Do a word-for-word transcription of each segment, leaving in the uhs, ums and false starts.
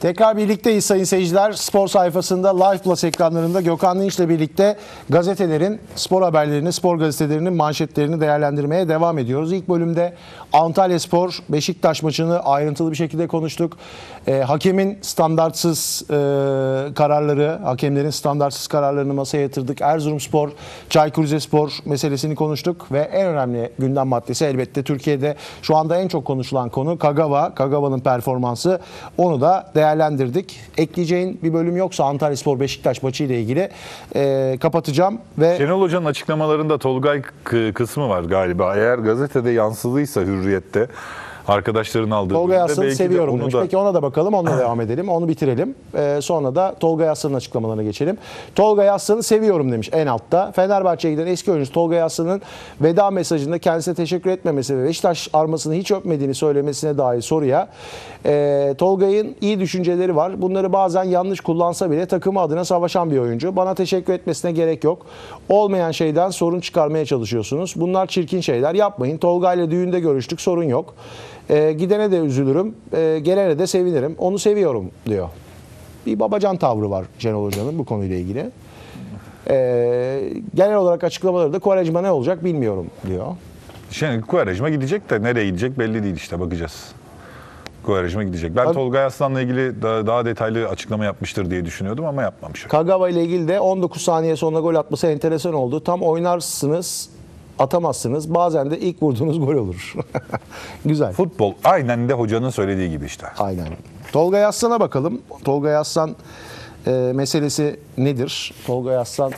Tekrar birlikteyiz sayın seyirciler. Spor sayfasında Live Plus ekranlarında Gökhan Dinç ile birlikte gazetelerin spor haberlerini, spor gazetelerinin manşetlerini değerlendirmeye devam ediyoruz. İlk bölümde Antalya Spor Beşiktaş maçını ayrıntılı bir şekilde konuştuk. E, hakemin standartsız e, kararları, hakemlerin standartsız kararlarını masaya yatırdık. Erzurumspor, Çaykur Rizespor meselesini konuştuk ve en önemli gündem maddesi elbette Türkiye'de şu anda en çok konuşulan konu Kagawa, Kagawa'nın performansı. Onu da değerlendirdik. Ekleyeceğin bir bölüm yoksa Antalya Spor Beşiktaş maçı ile ilgili e, kapatacağım ve Şenol Hoca'nın açıklamalarında Tolgay kısmı var galiba. Eğer gazetede yansıdıysa Hürriyet'te arkadaşların aldığı. Tolgay Arslan'ı seviyorum demiş. Da... Peki ona da bakalım, onunla devam edelim. Onu bitirelim. Ee, sonra da Tolgay Arslan'ın açıklamalarına geçelim. Tolgay Arslan'ı seviyorum demiş en altta. Fenerbahçe'ye giden eski oyuncu Tolgay Arslan'ın veda mesajında kendisine teşekkür etmemesi ve Beşiktaş armasını hiç öpmediğini söylemesine dair soruya e, Tolgay'ın iyi düşünceleri var. Bunları bazen yanlış kullansa bile takımı adına savaşan bir oyuncu. Bana teşekkür etmesine gerek yok. Olmayan şeyden sorun çıkarmaya çalışıyorsunuz. Bunlar çirkin şeyler. Yapmayın. Tolgay'la düğünde görüştük. Sorun yok. E, gidene de üzülürüm, e, gelene de sevinirim. Onu seviyorum diyor. Bir babacan tavrı var Şenol Hoca'nın bu konuyla ilgili. E, genel olarak açıklamaları da Quaresma ne olacak bilmiyorum diyor. Şimdi Quaresma gidecek de nereye gidecek belli değil işte, bakacağız. Quaresma gidecek. Ben Tabii. Tolgay Arslan'la ilgili daha, daha detaylı açıklama yapmıştır diye düşünüyordum ama yapmamış. Kagawa ile ilgili de on dokuz saniye sonra gol atması enteresan oldu. Tam oynarsınız, atamazsınız. Bazen de ilk vurduğunuz gol olur. Güzel. Futbol aynen de hocanın söylediği gibi işte. Aynen. Tolgay Arslan'a bakalım. Tolgay Arslan e, meselesi nedir? Tolgay Arslan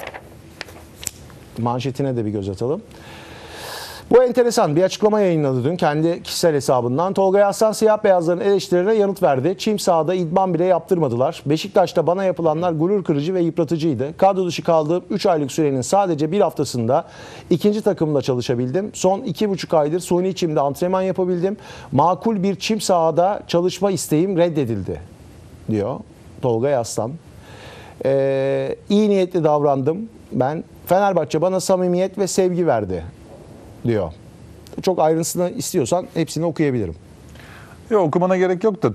manşetine de bir göz atalım. Bu enteresan bir açıklama yayınladı dün kendi kişisel hesabından. Tolgay Arslan siyah beyazların eleştirilerine yanıt verdi. Çim sahada idman bile yaptırmadılar. Beşiktaş'ta bana yapılanlar gurur kırıcı ve yıpratıcıydı. Kadro dışı kaldığım üç aylık sürenin sadece bir haftasında ikinci takımla çalışabildim. Son iki buçuk aydır suni çimde antrenman yapabildim. Makul bir çim sahada çalışma isteğim reddedildi diyor Tolgay Arslan. Ee, iyi niyetli davrandım ben. Fenerbahçe bana samimiyet ve sevgi verdi diyor. Çok ayrıntısını istiyorsan hepsini okuyabilirim. Yok, okumana gerek yok da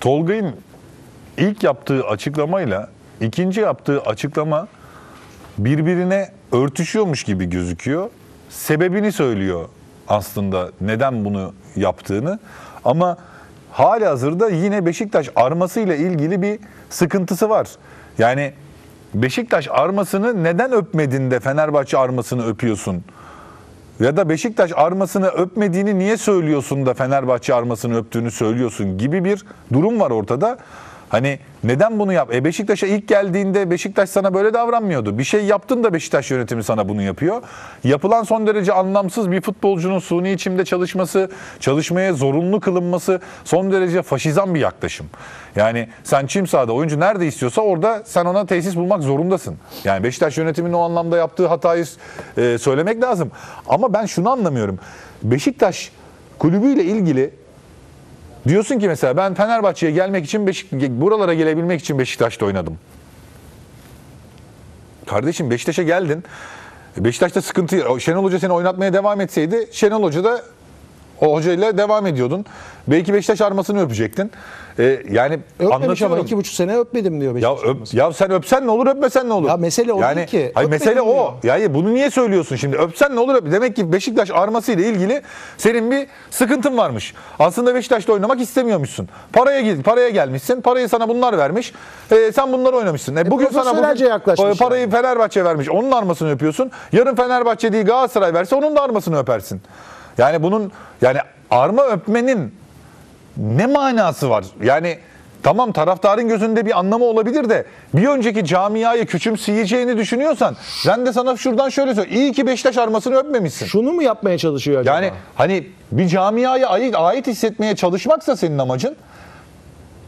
Tolgay'ın ilk yaptığı açıklamayla ikinci yaptığı açıklama birbirine örtüşüyormuş gibi gözüküyor. Sebebini söylüyor aslında neden bunu yaptığını ama halihazırda yine Beşiktaş armasıyla ilgili bir sıkıntısı var. Yani Beşiktaş armasını neden öpmedin de Fenerbahçe armasını öpüyorsun? Ya da Beşiktaş armasını öpmediğini niye söylüyorsun da Fenerbahçe armasını öptüğünü söylüyorsun gibi bir durum var ortada. Hani neden bunu yap? E Beşiktaş'a ilk geldiğinde Beşiktaş sana böyle davranmıyordu. Bir şey yaptın da Beşiktaş yönetimi sana bunu yapıyor. Yapılan son derece anlamsız bir futbolcunun suni içimde çalışması, çalışmaya zorunlu kılınması son derece faşizan bir yaklaşım. Yani sen çim sahada oyuncu nerede istiyorsa orada sen ona tesis bulmak zorundasın. Yani Beşiktaş yönetiminin o anlamda yaptığı hatayı e, söylemek lazım. Ama ben şunu anlamıyorum. Beşiktaş kulübüyle ilgili diyorsun ki mesela ben Fenerbahçe'ye gelmek için, buralara gelebilmek için Beşiktaş'ta oynadım. Kardeşim Beşiktaş'a geldin. Beşiktaş'ta sıkıntı, Şenol Hoca seni oynatmaya devam etseydi Şenol Hoca da o hocayla devam ediyordun. Belki Beşiktaş armasını öpecektin. Ee, yani öpmemiş ama iki buçuk sene öpmedim diyor Beşiktaş. Ya, öp, ya sen öpsen ne olur, öpmesen ne olur? Ya mesele o yani, değil ki. Hayır, mesele o. Yani bunu niye söylüyorsun şimdi? Öpsen ne olur? Öp. Demek ki Beşiktaş armasıyla ilgili senin bir sıkıntın varmış. Aslında Beşiktaş'ta oynamak istemiyormuşsun. Paraya git, paraya gelmişsin. Parayı sana bunlar vermiş. E, sen bunları oynamışsın. E, e, bugün sana bugün parayı yani. Fenerbahçe vermiş. Onun armasını öpüyorsun. Yarın Fenerbahçe değil Galatasaray verse onun da armasını öpersin. Yani bunun yani arma öpmenin ne manası var? Yani tamam taraftarın gözünde bir anlamı olabilir de bir önceki camiayı küçümseyeceğini düşünüyorsan ben de sana şuradan şöyle söyleyeyim. İyi ki Beşiktaş armasını öpmemişsin. Şunu mu yapmaya çalışıyor acaba? Yani hani bir camiaya ait, ait hissetmeye çalışmaksa senin amacın,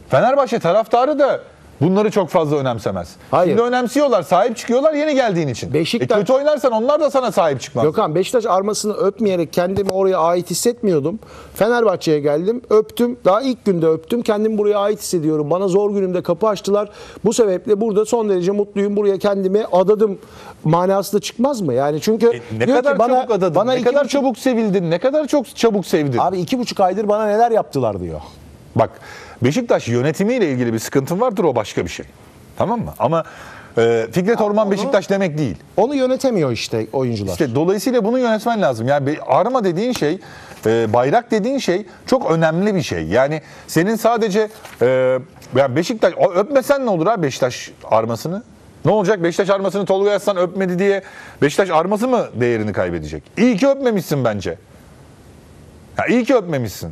Fenerbahçe taraftarı da bunları çok fazla önemsemez. Hayır. Şimdi önemsiyorlar, sahip çıkıyorlar yeni geldiğin için. Beşiktaş... E kötü oynarsan onlar da sana sahip çıkmaz. Gökhan, Beşiktaş armasını öpmeyerek kendimi oraya ait hissetmiyordum. Fenerbahçe'ye geldim, öptüm. Daha ilk günde öptüm. Kendimi buraya ait hissediyorum. Bana zor günümde kapı açtılar. Bu sebeple burada son derece mutluyum. Buraya kendimi adadım manası da çıkmaz mı? Yani çünkü e, ne kadar ki, bana, çabuk adadın, bana ne kadar buçuk... çabuk sevildin, ne kadar çok çabuk sevdin. Abi iki buçuk aydır bana neler yaptılar diyor. Bak Beşiktaş yönetimiyle ilgili bir sıkıntın vardır, o başka bir şey. Tamam mı? Ama e, Fikret Orman onu, Beşiktaş demek değil. Onu yönetemiyor işte oyuncular. İşte dolayısıyla bunu yönetmen lazım. Yani arma dediğin şey, e, bayrak dediğin şey çok önemli bir şey. Yani senin sadece e, yani Beşiktaş öpmesen ne olur ha Beşiktaş armasını? Ne olacak? Beşiktaş armasını Tolgay Arslan öpmedi diye Beşiktaş arması mı değerini kaybedecek? İyi ki öpmemişsin bence. Ya iyi ki öpmemişsin.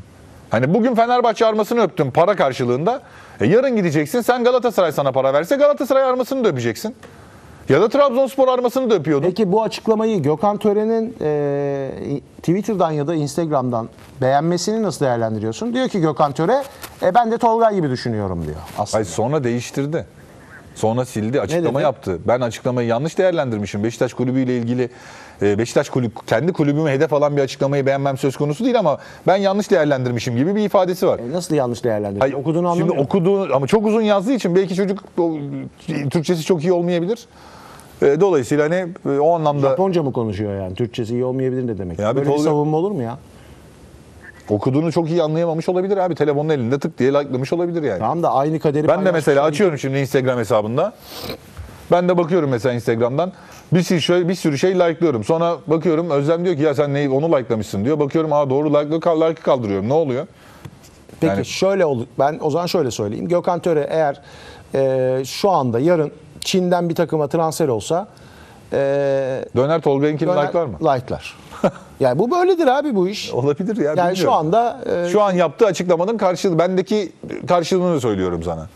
Hani bugün Fenerbahçe armasını öptün para karşılığında. E yarın gideceksin, sen Galatasaray sana para verse Galatasaray armasını da öpeceksin. Ya da Trabzonspor armasını da öpüyordun. Peki bu açıklamayı Gökhan Töre'nin e, Twitter'dan ya da Instagram'dan beğenmesini nasıl değerlendiriyorsun? Diyor ki Gökhan Töre, e, ben de Tolgay gibi düşünüyorum diyor aslında. Ay, sonra değiştirdi. Sonra sildi, açıklama yaptı. Ben açıklamayı yanlış değerlendirmişim. Beşiktaş kulübüyle ilgili, Beşiktaş kulüp, kendi kulübüme hedef alan bir açıklamayı beğenmem söz konusu değil ama ben yanlış değerlendirmişim gibi bir ifadesi var. E nasıl yanlış değerlendirmiş? Okuduğunu anlamıyorum. Şimdi okuduğu ama çok uzun yazdığı için belki çocuk Türkçesi çok iyi olmayabilir. Dolayısıyla hani o anlamda... Japonca mı konuşuyor yani? Türkçesi iyi olmayabilir ne demek? Ya böyle bir savunma olur mu ya? Okuduğunu çok iyi anlayamamış olabilir abi. Telefonun elinde tık diye like'lamış olabilir yani. Tamam da aynı kaderi... Ben de mesela açıyorum şimdi Instagram hesabında. Ben de bakıyorum mesela Instagram'dan. Bir sürü şey, bir sürü şey like'lıyorum. Sonra bakıyorum Özlem diyor ki ya sen neyi onu like'lamışsın diyor. Bakıyorum aa doğru like'ı kaldırıyorum. Ne oluyor? Peki yani... şöyle olur. Ben o zaman şöyle söyleyeyim. Gökhan Töre eğer e, şu anda yarın Çin'den bir takıma transfer olsa... E, döner Tolga'nınkini like'lar mı? Like'lar. Yani bu böyledir abi bu iş. Olabilir ya. Yani bilmiyorum. Şu anda e... şu an yaptığı açıklamanın karşılığı, bendeki karşılığını söylüyorum sana.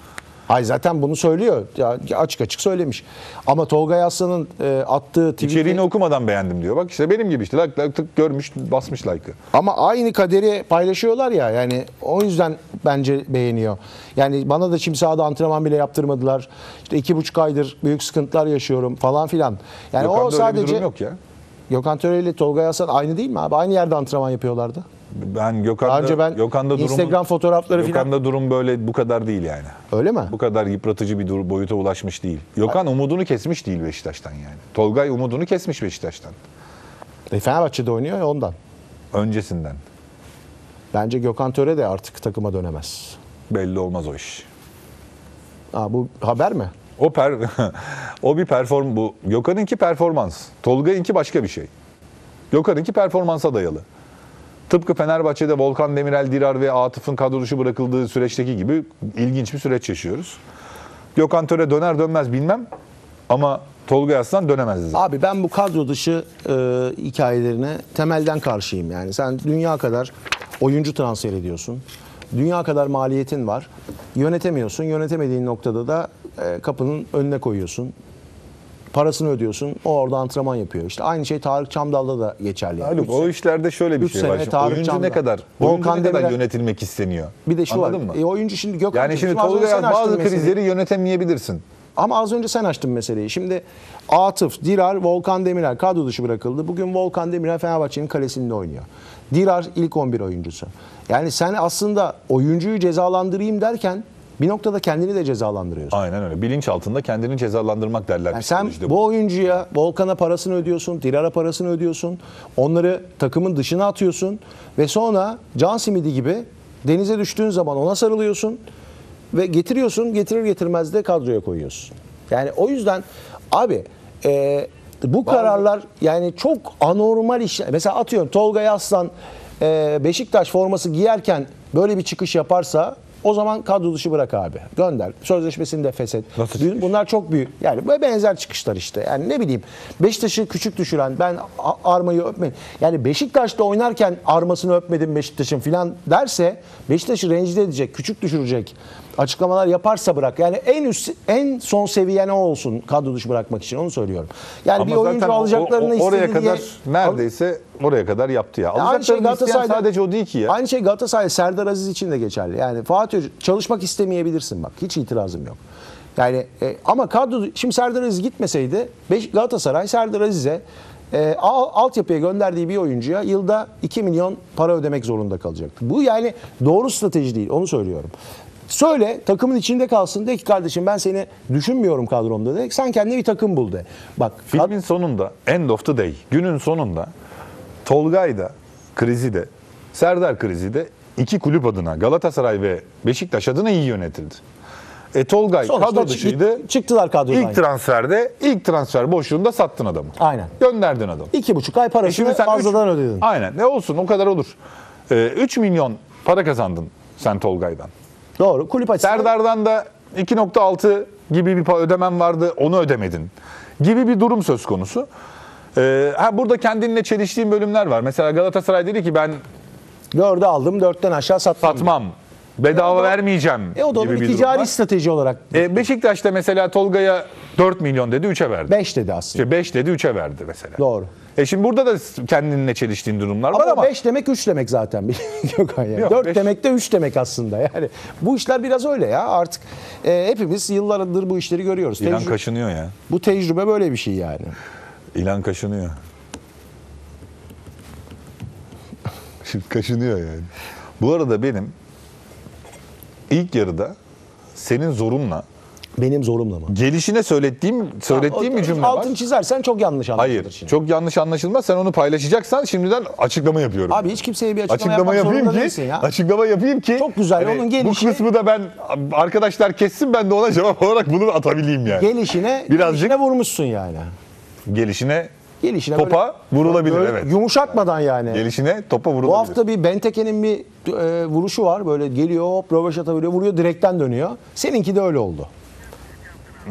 Hayır zaten bunu söylüyor. Ya, açık açık söylemiş. Ama Tolgay Aslan'ın e, attığı tweet'i... İçeriğini okumadan beğendim diyor. Bak işte benim gibi işte like, like, tık görmüş, basmış like'ı. Ama aynı kaderi paylaşıyorlar ya. Yani o yüzden bence beğeniyor. Yani bana da şimdi sahada antrenman bile yaptırmadılar. İşte iki buçuk aydır büyük sıkıntılar yaşıyorum falan filan. Yani Gökhan'da o sadece... öyle bir durum yok ya. Gökhan Töre ile Tolgay Arslan aynı değil mi abi? Aynı yerde antrenman yapıyorlardı. Ben Gökhan'da, ben Gökhan'da Instagram durumun, fotoğrafları Gökhan'da falan. Gökhan'da durum böyle bu kadar değil yani. Öyle mi? Bu kadar yıpratıcı bir boyuta ulaşmış değil. Gökhan hayır, umudunu kesmiş değil Beşiktaş'tan yani. Tolgay umudunu kesmiş Beşiktaş'tan. E, Fenerbahçe'de oynuyor ya ondan. Öncesinden. Bence Gökhan Töre de artık takıma dönemez. Belli olmaz o iş. Aa, bu haber mi? O per o bir perform bu. Gökhan'ınki performans. Tolga'nınki başka bir şey. Gökhan'ınki performansa dayalı. Tıpkı Fenerbahçe'de Volkan Demirel, Dirar ve Atıf'ın kadro dışı bırakıldığı süreçteki gibi ilginç bir süreç yaşıyoruz. Gökhan Töre döner dönmez bilmem ama Tolga Aslan dönemez. Abi ben bu kadro dışı e, hikayelerine temelden karşıyım yani. Sen dünya kadar oyuncu transfer ediyorsun. Dünya kadar maliyetin var. Yönetemiyorsun. Yönetemediğin noktada da kapının önüne koyuyorsun. Parasını ödüyorsun. O orada antrenman yapıyor. İşte aynı şey Tarık Çamdal'da da geçerli. Yani. Haluk, o işlerde şöyle bir şey var. Şimdi oyuncu Çamdal. ne kadar Volkan ne kadar yönetilmek isteniyor. Bir de şu Anladın var. E, oyuncu şimdi Gökhan yani şimdi Tolga'ya bazı krizleri meseleyi. yönetemeyebilirsin. Ama az önce sen açtın meseleyi. Şimdi Atıf, Dirar, Volkan Demirel kadro dışı bırakıldı. Bugün Volkan Demirel Fenerbahçe'nin kalesinde oynuyor. Dirar ilk on bir oyuncusu. Yani sen aslında oyuncuyu cezalandırayım derken bir noktada kendini de cezalandırıyorsun. Aynen öyle. Bilinç altında kendini cezalandırmak derler. Yani sen bu, bu oyuncuya, Volkan'a parasını ödüyorsun, Dirar'a parasını ödüyorsun. Onları takımın dışına atıyorsun. Ve sonra can simidi gibi denize düştüğün zaman ona sarılıyorsun. Ve getiriyorsun, getirir getirmez de kadroya koyuyorsun. Yani o yüzden abi e, bu Var kararlar mı? yani çok anormal işler. Mesela atıyorum Tolgay Aslan e, Beşiktaş forması giyerken böyle bir çıkış yaparsa... O zaman kadro dışı bırak abi. Gönder. Sözleşmesini de feshet. Bunlar çok büyük. Yani böyle benzer çıkışlar işte. Yani ne bileyim. Beşiktaş'ı küçük düşüren, ben armayı öpmedim. Yani Beşiktaş'ta oynarken armasını öpmedim Beşiktaş'ın filan derse, Beşiktaş'ı rencide edecek, küçük düşürecek açıklamalar yaparsa bırak. Yani en üst, en son seviye ne olsun kadro dışı bırakmak için onu söylüyorum. Yani ama bir oyuncu alacaklarını istediği oraya kadar diye, neredeyse oraya kadar yaptı ya. Alacaklarını şey Galatasaray sadece o değil ki ya. Aynı şey Galatasaray Serdar Aziz için de geçerli. Yani Fatih Hoca çalışmak istemeyebilirsin bak. Hiç itirazım yok. Yani e, ama kadro şimdi Serdar Aziz gitmeseydi Galatasaray Serdar Aziz'e E, altyapıya gönderdiği bir oyuncuya yılda iki milyon para ödemek zorunda kalacaktı. Bu yani doğru strateji değil. Onu söylüyorum. Söyle takımın içinde kalsın de ki kardeşim ben seni düşünmüyorum kadromda de. Sen kendine bir takım bul de. Bak filmin sonunda end of the day günün sonunda Tolgay da krizi de Serdar krizi de iki kulüp adına, Galatasaray ve Beşiktaş adına iyi yönetildi. E, Tolgay sonuçta kadro dışıydı. Çıktılar kadrodan. İlk transferde, ilk transfer boşluğunda sattın adamı. Aynen. Gönderdin adamı. iki buçuk ay parasını e fazladan üç, ödedin. Aynen. Ne olsun, o kadar olur. E, üç milyon para kazandın sen Tolgay'dan. Doğru. Kulüp açısından. Serdar'dan da iki nokta altı gibi bir ödemen vardı. Onu ödemedin. Gibi bir durum söz konusu. E, ha, burada kendinle çeliştiğim bölümler var. Mesela Galatasaray dedi ki ben dörde aldım, dörtten aşağı satmam. Satmam. Bedava e da, vermeyeceğim e o da gibi bir ticari durumda. Strateji olarak. E, Beşiktaş'ta mesela Tolga'ya dört milyon dedi, üçe verdi. beş dedi aslında. İşte beş dedi, üçe verdi mesela. Doğru. E şimdi burada da kendinle çeliştiğin durumlar ama var ama. beş demek üç demek zaten. Gökhan yani. Yok, dört beş demek de üç demek aslında. Yani bu işler biraz öyle ya artık. E, hepimiz yıllardır bu işleri görüyoruz. İlan tecrübe, kaşınıyor ya. Bu tecrübe böyle bir şey yani. İlan kaşınıyor. Şimdi kaşınıyor yani. Bu arada benim İlk yarıda senin zorunla, benim zorumla mı? Gelişine söylettiğim söylettiğim bir cümle altın var. Altın çizersen çok yanlış anlaşılır. Hayır, şimdi çok yanlış anlaşılmaz. Sen onu paylaşacaksan şimdiden açıklama yapıyorum. Abi hiç kimseye bir açıklama, açıklama yapmak yapayım ki ya. Açıklama yapayım ki çok güzel hani, onun gelişi. Bu kısmı da ben arkadaşlar kessin, ben de ona cevap olarak bunu atabileyim yani. Gelişine birazcık gelişine vurmuşsun yani. Gelişine Gelişine topa böyle, vurulabilir böyle, evet. Yumuşatmadan yani. Gelişine topa vurulabilir. Bu hafta bir Benteke'nin bir e, vuruşu var. Böyle geliyor, röveş atabiliyor, vuruyor, direkten dönüyor. Seninki de öyle oldu.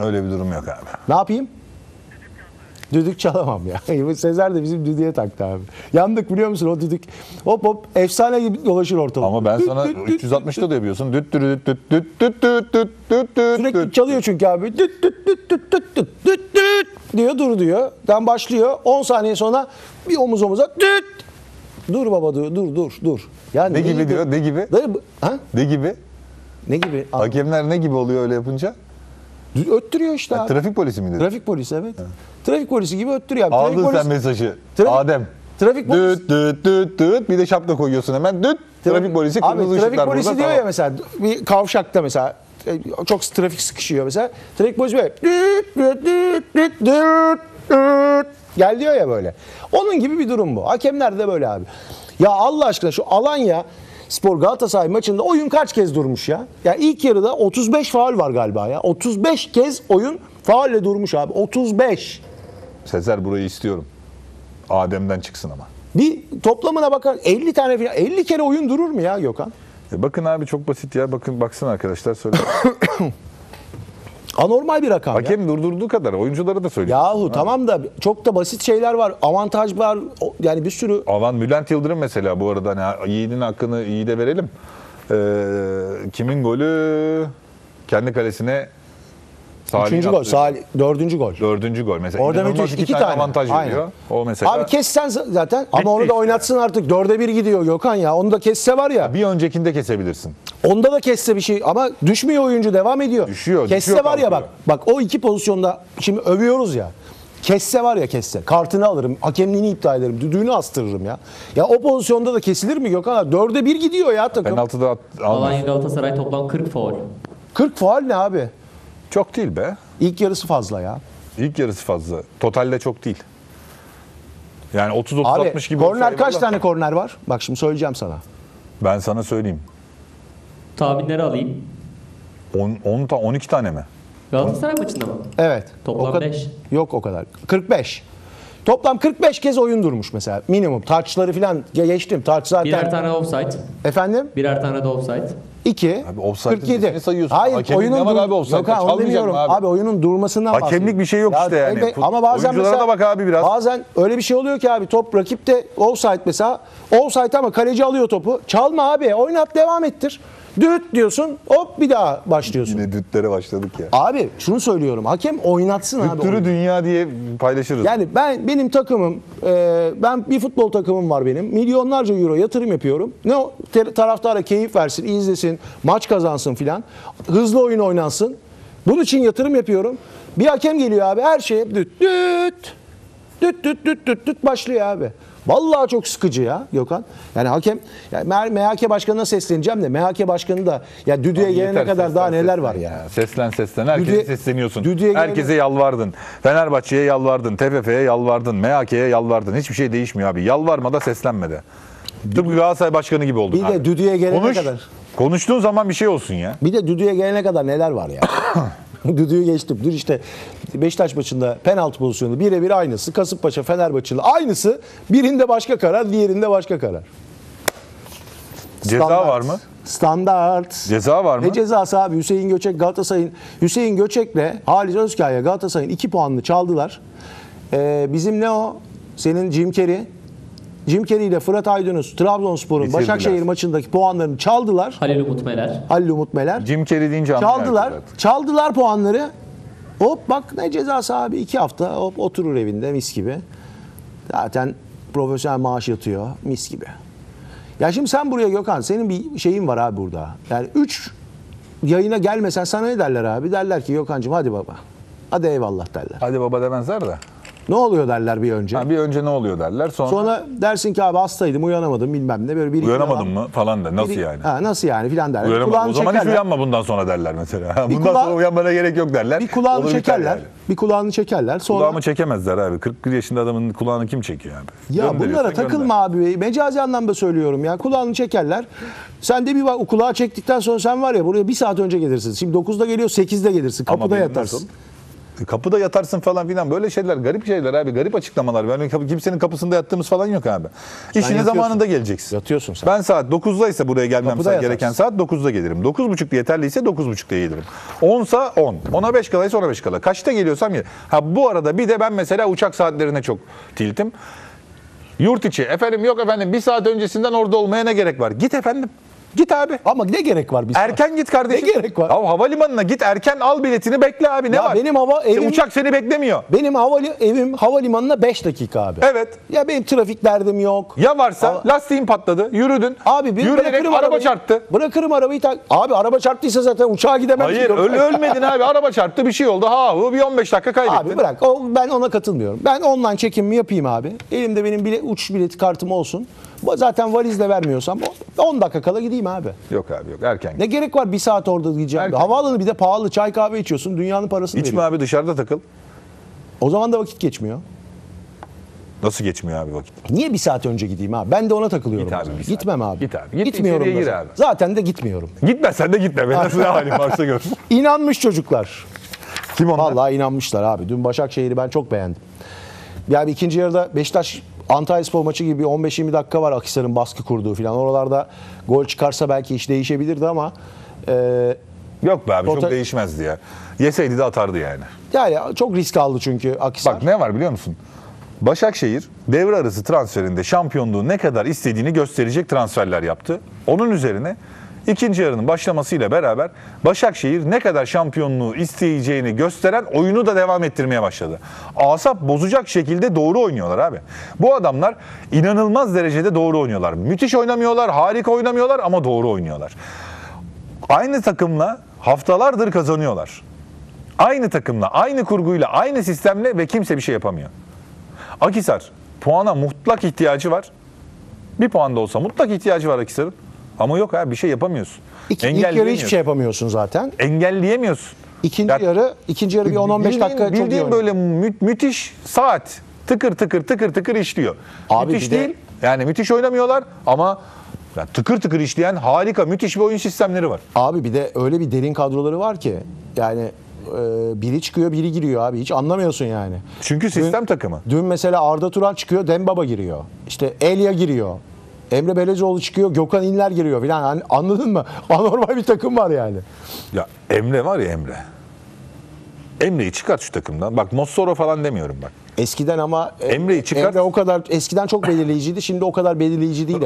Öyle bir durum yok abi. Ne yapayım? Düdük çalamam ya. Sezer de bizim düdüğe taktı abi. Yandık biliyor musun o düdük? Hop hop efsane gibi dolaşır ortalık. Ama ben düt, sana düt, üç yüz altmışta da yapıyorsun. Düt düt düt düt düt düt düt düt düt. Sürekli çalıyor çünkü abi. Düt düt düt düt düt düt düt düt diyor, dur diyor. Ben başlıyor. on saniye sonra bir omuz omuza düt. Dur baba dur dur dur dur. Yani ne gibi diyor? Ne gibi? Ha? Ne gibi? Ne gibi? Hakemler ne gibi oluyor öyle yapınca? Öttürüyor işte ya, abi. Trafik polisi miydi? Trafik polisi evet. Ha. Trafik polisi gibi öttürüyor abi. Aldın polisi... sen mesajı. Trafik... Adem. Trafik polisi. Düt düt düt düt. Bir de şapka koyuyorsun hemen. Düt. Trafik polisi. Abi trafik polisi, polisi diyor tamam. Ya mesela bir kavşakta mesela çok trafik sıkışıyor mesela. Trafik polisi böyle düt düt düt düt düt düt gel diyor ya böyle. Onun gibi bir durum bu. Hakemler de böyle abi. Ya Allah aşkına şu Alanya Spor Galatasaray maçında oyun kaç kez durmuş ya? Ya ilk yarıda otuz beş faul var galiba ya. otuz beş kez oyun faulle durmuş abi. otuz beş. Sezer burayı istiyorum. Adem'den çıksın ama. Bir toplamına bakar. elli tane falan. elli kere oyun durur mu ya Gökhan? E bakın abi çok basit ya. Bakın baksın arkadaşlar söyle. Anormal bir rakam. Hakem ya. Durdurduğu kadar oyunculara da söylüyor. Yahu ha. Tamam da çok da basit şeyler var. Avantaj var. Yani bir sürü. Avan Bülent Yıldırım mesela bu arada hani Yiğit'in hakkını iyi de verelim. Ee, kimin golü? Kendi kalesine Salih'in attığı. Salih, dördüncü gol. Dördüncü gol. Mesela orada müthiş iki, iki tane, tane avantaj veriyor. O mesela. Abi kessen zaten ama bitti onu da işte. Oynatsın artık. Dörde bir gidiyor Gökhan ya. Onu da kesse var ya. Bir öncekinde kesebilirsin. Onda da kesse bir şey ama düşmüyor oyuncu devam ediyor. Düşüyor. Kesse düşüyor, var kalkıyor. Ya bak. Bak o iki pozisyonda şimdi övüyoruz ya. Kesse var ya kesse. Kartını alırım. Hakemliğini iptal ederim. Düdüğünü astırırım ya. Ya o pozisyonda da kesilir mi Gökhan? Dörde bir gidiyor ya takım. Penaltıda Alanya Galatasaray toplam kırk faul. kırk faul ne abi? Çok değil be. İlk yarısı fazla ya. İlk yarısı fazla. Totalde çok değil. Yani otuz otuz altmış gibi. Korner kaç tane korner var? Bak şimdi söyleyeceğim sana. Ben sana söyleyeyim. Tahminleri alayım. on on on iki tane mi? Galatasaray maçında mı? Evet. Toplam beş. Yok o kadar. kırk beş. Toplam kırk beş kez oyun durmuş mesela. Minimum. Tarçları falan geçtim. Tarç zaten. Birer tane offside. Efendim? Birer tane de offside. iki. kırk yedi. Sayıyorsun. Hayır. Hakemlik oyunun ne var abi offside? Çalmayacağım abi. Abi oyunun durmasından bahsediyorum. Hakemlik bir şey yok ya işte yani. Be, ama bazen oyunculara mesela, da bak abi biraz. Bazen öyle bir şey oluyor ki abi top rakipte offside mesela. Offside ama kaleci alıyor topu. Çalma abi. Oynat devam ettir. Düt diyorsun. Hop bir daha başlıyorsun. Yine dütlere başladık ya. Abi şunu söylüyorum. Hakem oynatsın düt abi. Düttürü dünya diye paylaşırız. Yani ben benim takımım e, ben bir futbol takımım var benim. Milyonlarca euro yatırım yapıyorum. Ne o taraftara keyif versin, izlesin, maç kazansın filan. Hızlı oyun oynansın. Bunun için yatırım yapıyorum. Bir hakem geliyor abi. Her şey hep düt düt. Düt düt düt düt düt başlıyor abi. Vallahi çok sıkıcı ya Gökhan. Yani hakem, yani M H K başkanına sesleneceğim de M H K başkanı da ya düdüğe gelene yeter, kadar seslen, daha neler seslen var ya. ya. Seslen seslen. Herkese düdüğe, sesleniyorsun. Düdüğe herkese gelene... yalvardın. Fenerbahçe'ye yalvardın. T F F'ye yalvardın. M H K'ye yalvardın. Hiçbir şey değişmiyor abi. Yalvarma da seslenme de. Tıpkı Galatasaray başkanı gibi olduk. Bir abi. de Düdü'ye gelene Konuş, kadar. Konuştuğun zaman bir şey olsun ya. Bir de Düdü'ye gelene kadar neler var ya. Düdüğü geçtim. Dün işte Beşiktaş maçında penaltı pozisyonu birebir aynısı. Kasımpaşa Fenerbahçe'li aynısı. Birinde başka karar, diğerinde başka karar. Standart. Ceza var mı? Standart. Ceza var mı? Ne cezası abi? Hüseyin Göçek Galatasaray'ın Hüseyin Göçek'le Halis Özkaya'ya Galatasaray'ın iki puanını çaldılar. Ee, bizim ne o? Senin Jim Carrey. Jim Carrey ile Fırat Aydınus Trabzonspor'un Başakşehir maçındaki puanlarını çaldılar. Halil Umut Meler. Halil Umut Meler. Jim Carrey deyince çaldılar. Çaldılar puanları. Hop bak ne cezası abi. iki hafta hop oturur evinde mis gibi. Zaten profesyonel maaş yatıyor mis gibi. Ya şimdi sen buraya Gökhan, senin bir şeyin var abi burada. Yani üç yayına gelmesen sana ne derler abi? Derler ki Gökhan'cığım hadi baba. Hadi eyvallah derler. Hadi baba demezler de. Ne oluyor derler bir önce. Ha, bir önce ne oluyor derler. Sonra... sonra dersin ki abi hastaydım, uyanamadım bilmem ne. Böyle bir uyanamadım mı falan da nasıl biri... yani? Ha, nasıl yani filan derler. Uyanamadım. O zaman çekerler. Hiç uyanma bundan sonra derler mesela. Bundan kula... sonra uyanmana gerek yok derler. Bir kulağını Olur çekerler. Yani. Bir kulağını çekerler. Sonra... Kulağımı çekemezler abi. kırk bir yaşında adamın kulağını kim çekiyor abi? Ya bunlara takılma abi. Mecazi anlamda söylüyorum ya. Kulağını çekerler. Sen de bir bak o kulağı çektikten sonra sen var ya buraya bir saat önce gelirsin. Şimdi dokuzda geliyor sekizde gelirsin. Kapıda yatarsın. Nasıl? Kapıda yatarsın falan filan. Böyle şeyler garip şeyler abi. Garip açıklamalar. Yani kimsenin kapısında yattığımız falan yok abi. İşine zamanında geleceksin. Yatıyorsun sen. Ben saat dokuzdaysa buraya gelmem gereken saat dokuzda gelirim. dokuz buçukta yeterliyse dokuz buçukta gelirim. onsa on. ona beş kalaysa ona beş kala. Kaçta geliyorsam ya. Ha bu arada bir de ben mesela uçak saatlerine çok tiltim. Yurt içi. Efendim yok efendim bir saat öncesinden orada olmaya ne gerek var? Git efendim. Git abi. Ama ne gerek var? Biz erken var. Git kardeşim. Ne gerek var? Ya, havalimanına git erken al biletini bekle abi ne ya var? Benim hava evim, uçak seni beklemiyor. Benim havali, evim havalimanına beş dakika abi. Evet. Ya benim trafik derdim yok. Ya varsa Aa. lastiğin patladı yürüdün. Abi bir yürüyerek bırakırım araba arabayı, çarptı. Bırakırım arabayı. Tak abi araba çarptıysa zaten uçağa gidemem. Hayır öl ölmedin abi araba çarptı bir şey oldu. Ha hu bir on beş dakika kaybettin. Abi bırak o, ben ona katılmıyorum. Ben online çekimimi yapayım abi. Elimde benim bile, uç bileti kartım olsun. Zaten valizle vermiyorsam on dakika kala gideyim abi. Yok abi yok erken. Ne gerek var bir saat orada gideceğim. Havaalanı bir de pahalı çay kahve içiyorsun dünyanın parasını veriyorsun. İçme abi dışarıda takıl. O zaman da vakit geçmiyor. Nasıl geçmiyor abi vakit? Niye bir saat önce gideyim abi? Ben de ona takılıyorum. Git abi, Gitmem abi. Git abi. Git, gitmiyorum da zaten. Abi. Zaten de gitmiyorum. Gitmesen de gitme. Ben nasıl halim varsa gör. İnanmış çocuklar. Kim onlar? Vallahi inanmışlar abi. Dün Başakşehir'i ben çok beğendim. Yani ikinci yarıda Beşiktaş Antalya Spor maçı gibi on beş yirmi dakika var Akhisar'ın baskı kurduğu falan. Oralarda gol çıkarsa belki iş değişebilirdi ama... E, Yok be abi total... çok değişmezdi ya. Yeseydi de atardı yani. Ya ya çok risk aldı çünkü Akhisar. Bak ne var biliyor musun? Başakşehir devre arası transferinde şampiyonluğu ne kadar istediğini gösterecek transferler yaptı. Onun üzerine ikinci yarının başlamasıyla beraber Başakşehir ne kadar şampiyonluğu isteyeceğini gösteren oyunu da devam ettirmeye başladı. Asap bozacak şekilde doğru oynuyorlar abi. Bu adamlar inanılmaz derecede doğru oynuyorlar. Müthiş oynamıyorlar, harika oynamıyorlar ama doğru oynuyorlar. Aynı takımla haftalardır kazanıyorlar. Aynı takımla, aynı kurguyla, aynı sistemle ve kimse bir şey yapamıyor. Akhisar puana mutlak ihtiyacı var. Bir puan da olsa mutlak ihtiyacı var Akhisar'ın. Ama yok abi bir şey yapamıyorsun. İki, ilk yarı hiçbir şey yapamıyorsun zaten. Engelleyemiyorsun. İkinci ya, yarı ikinci yarı bir on on beş dakika çok iyi. Bildiğin böyle mü müthiş saat tıkır tıkır tıkır tıkır işliyor. Abi müthiş de, değil yani müthiş oynamıyorlar ama yani tıkır tıkır işleyen harika müthiş bir oyun sistemleri var. Abi bir de öyle bir derin kadroları var ki yani e, biri çıkıyor biri giriyor abi hiç anlamıyorsun yani. Çünkü sistem dün, takımı. Dün mesela Arda Turan çıkıyor Demba Ba giriyor. İşte Elia giriyor. Emre Belözoğlu çıkıyor, Gökhan İnler giriyor falan. Yani anladın mı? Anormal bir takım var yani. Ya Emre var ya Emre. Emre'yi çıkart şu takımdan. Bak Mossoro falan demiyorum bak. Eskiden ama Emre'yi çıkart. Emre o kadar eskiden çok belirleyiciydi. Şimdi o kadar belirleyici değil.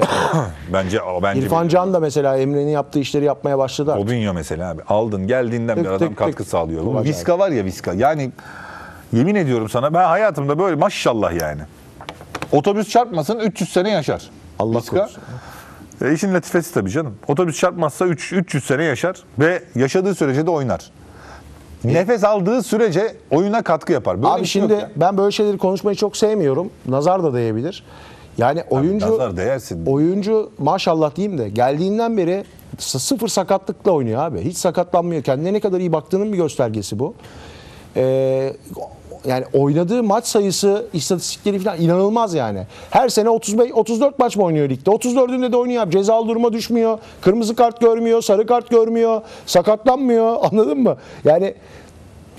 bence bence. İrfan Can da mesela Emre'nin yaptığı işleri yapmaya başladı artık. Robinho mesela abi. Aldın geldiğinden tık, bir tık, adam tık, katkı tık, sağlıyor. Visca var ya Visca. Yani yemin ediyorum sana ben hayatımda böyle maşallah yani. Otobüs çarpmasın üç yüz sene yaşar. Allah korusun. E işin latifesi tabii canım. Otobüs çarpmazsa üç yüz sene yaşar ve yaşadığı sürece de oynar. E? Nefes aldığı sürece oyuna katkı yapar. Böyle abi şimdi yani. Ben böyle şeyleri konuşmayı çok sevmiyorum. Nazar da değebilir. Yani abi oyuncu nazar değersin. Oyuncu maşallah diyeyim de geldiğinden beri sıfır sakatlıkla oynuyor abi. Hiç sakatlanmıyor. Kendine ne kadar iyi baktığının bir göstergesi bu. Eee yani oynadığı maç sayısı, istatistikleri falan inanılmaz yani. Her sene otuz beş otuz dört maç mı oynuyor ligde? otuz dördünde de oynuyor. Cezalı duruma düşmüyor. Kırmızı kart görmüyor, sarı kart görmüyor, sakatlanmıyor. Anladın mı? Yani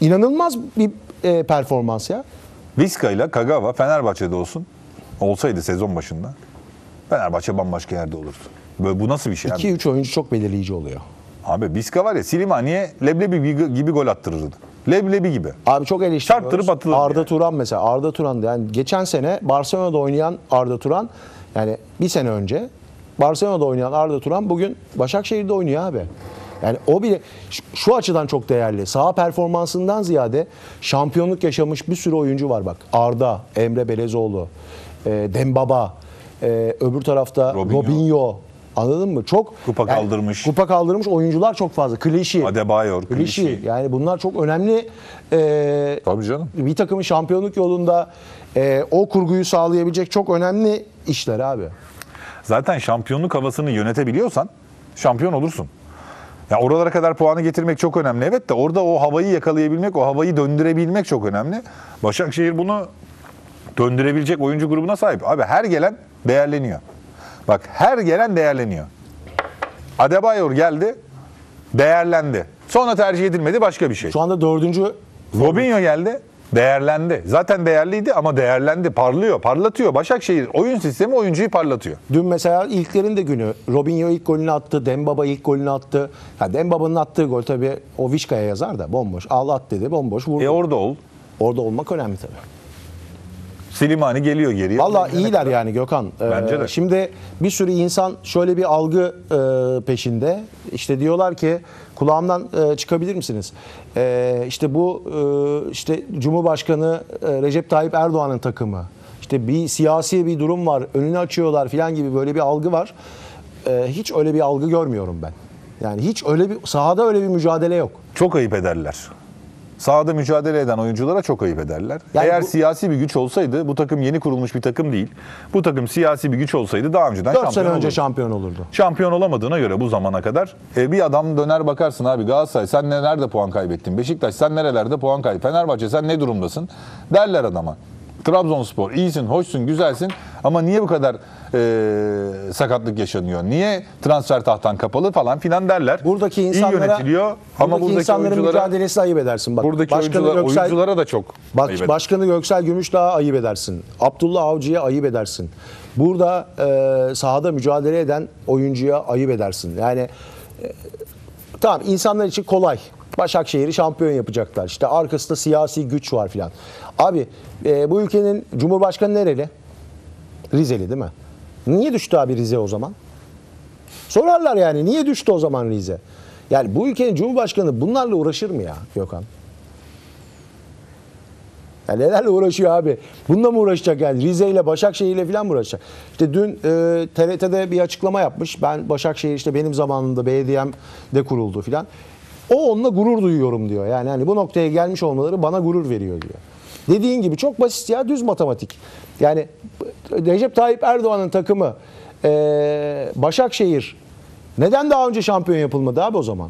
inanılmaz bir e, performans ya. Visca ile Kagawa Fenerbahçe'de olsun. Olsaydı sezon başında Fenerbahçe bambaşka yerde olurdu. Böyle bu nasıl bir şey? iki üç oyuncu çok belirleyici oluyor. Abi Visca var ya, Silimani'ye leblebi gibi gol attırırdı. Leblebi gibi. Abi çok eleştiriyoruz. Çarptırıp atılırdı. Arda yani. Turan mesela. Arda Turan da yani geçen sene Barcelona'da oynayan Arda Turan, yani bir sene önce Barcelona'da oynayan Arda Turan bugün Başakşehir'de oynuyor abi. Yani o bile şu açıdan çok değerli. Saha performansından ziyade şampiyonluk yaşamış bir sürü oyuncu var bak. Arda, Emre Belözoğlu, e, Demba Ba, e, öbür tarafta Robinho. Robinho. Anladın mı? Çok kupa yani, kaldırmış. Kupa kaldırmış oyuncular çok fazla. Clichy, Adebayor, Clichy. Clichy. Yani bunlar çok önemli. E, Tabii canım. Bir takımın şampiyonluk yolunda e, o kurguyu sağlayabilecek çok önemli işler abi. Zaten şampiyonluk havasını yönetebiliyorsan şampiyon olursun. Ya oralara kadar puanı getirmek çok önemli. Evet de orada o havayı yakalayabilmek, o havayı döndürebilmek çok önemli. Başakşehir bunu döndürebilecek oyuncu grubuna sahip. Abi her gelen değerleniyor. Bak her gelen değerleniyor. Adebayor geldi, değerlendi. Sonra tercih edilmedi, başka bir şey. Şu anda dördüncü. Robinho geldi, değerlendi. Zaten değerliydi ama değerlendi. Parlıyor, parlatıyor. Başakşehir oyun sistemi oyuncuyu parlatıyor. Dün mesela ilklerin de günü. Robinho ilk golünü attı. Demba Ba ilk golünü attı. Ha, Demba Ba'nın attığı gol tabii o Vişka'ya yazar da bomboş. Allah at dedi, bomboş vurdu. E orada ol. Orada olmak önemli tabii. Silimani geliyor geriye. Valla iyiler yani Gökhan. Bence ee, de. Şimdi bir sürü insan şöyle bir algı e, peşinde. İşte diyorlar ki kulağımdan e, çıkabilir misiniz? E, işte bu e, işte Cumhurbaşkanı e, Recep Tayyip Erdoğan'ın takımı. İşte bir siyasi bir durum var. Önünü açıyorlar falan gibi böyle bir algı var. E, hiç öyle bir algı görmüyorum ben. Yani hiç öyle bir sahada öyle bir mücadele yok. Çok ayıp ederler. Sahada mücadele eden oyunculara çok ayıp ederler. Yani eğer bu, siyasi bir güç olsaydı, bu takım yeni kurulmuş bir takım değil. Bu takım siyasi bir güç olsaydı daha önceden şampiyon olurdu. dört sene önce şampiyon olurdu. Şampiyon olamadığına göre bu zamana kadar e, bir adam döner bakarsın abi, Galatasaray sen nerede puan kaybettin? Beşiktaş sen nerelerde puan kaybettin? Fenerbahçe sen ne durumdasın? Derler adama. Trabzonspor iyisin, hoşsun, güzelsin ama niye bu kadar e, sakatlık yaşanıyor? Niye transfer tahtan kapalı falan filan derler. Buradaki insanlara, İyi yönetiliyor buradaki ama buradaki insanların mücadelesi ayıp edersin. Bak, buradaki oyunculara, Göksel, oyunculara da çok bak, ayıp edersin. Başkanı Göksel Gümüşdağ'a ayıp edersin. Abdullah Avcı'ya ayıp edersin. Burada e, sahada mücadele eden oyuncuya ayıp edersin. Yani e, tamam insanlar için kolay. Başakşehir'i şampiyon yapacaklar. İşte arkasında siyasi güç var filan. Abi e, bu ülkenin Cumhurbaşkanı nereli? Rizeli değil mi? Niye düştü abi Rize o zaman? Sorarlar yani niye düştü o zaman Rize? Yani bu ülkenin Cumhurbaşkanı bunlarla uğraşır mı ya Gökhan? Ya nelerle uğraşıyor abi? Bununla mı uğraşacak yani? Rize ile Başakşehir ile falan mı uğraşacak? İşte dün e, T R T'de bir açıklama yapmış. Ben Başakşehir işte benim zamanımda belediyemde kuruldu filan. O onunla gurur duyuyorum diyor. Yani hani bu noktaya gelmiş olmaları bana gurur veriyor diyor. Dediğin gibi çok basit ya, düz matematik. Yani Recep Tayyip Erdoğan'ın takımı ee, Başakşehir neden daha önce şampiyon yapılmadı abi o zaman?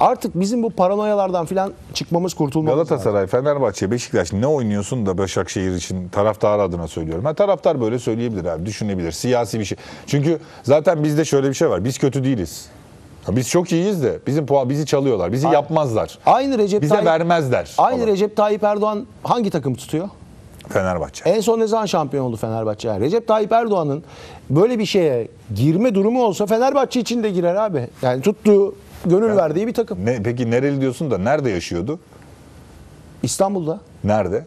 Artık bizim bu paranoyalardan filan çıkmamız, kurtulmamız Galatasaray, lazım. Fenerbahçe, Beşiktaş ne oynuyorsun da Başakşehir için, taraftar adına söylüyorum. Ha, taraftar böyle söyleyebilir abi, düşünebilir. Siyasi bir şey. Çünkü zaten bizde şöyle bir şey var. Biz kötü değiliz. Biz çok iyiyiz de bizim puan bizi çalıyorlar. Bizi aynı, yapmazlar. Aynı Recep bize Tayyip, vermezler. Aynı olarak. Recep Tayyip Erdoğan hangi takım tutuyor? Fenerbahçe. En son ne zaman şampiyon oldu Fenerbahçe? Yani Recep Tayyip Erdoğan'ın böyle bir şeye girme durumu olsa Fenerbahçe için de girer abi. Yani tuttuğu, gönül yani, verdiği bir takım. Ne, peki nereli diyorsun da nerede yaşıyordu? İstanbul'da. Nerede?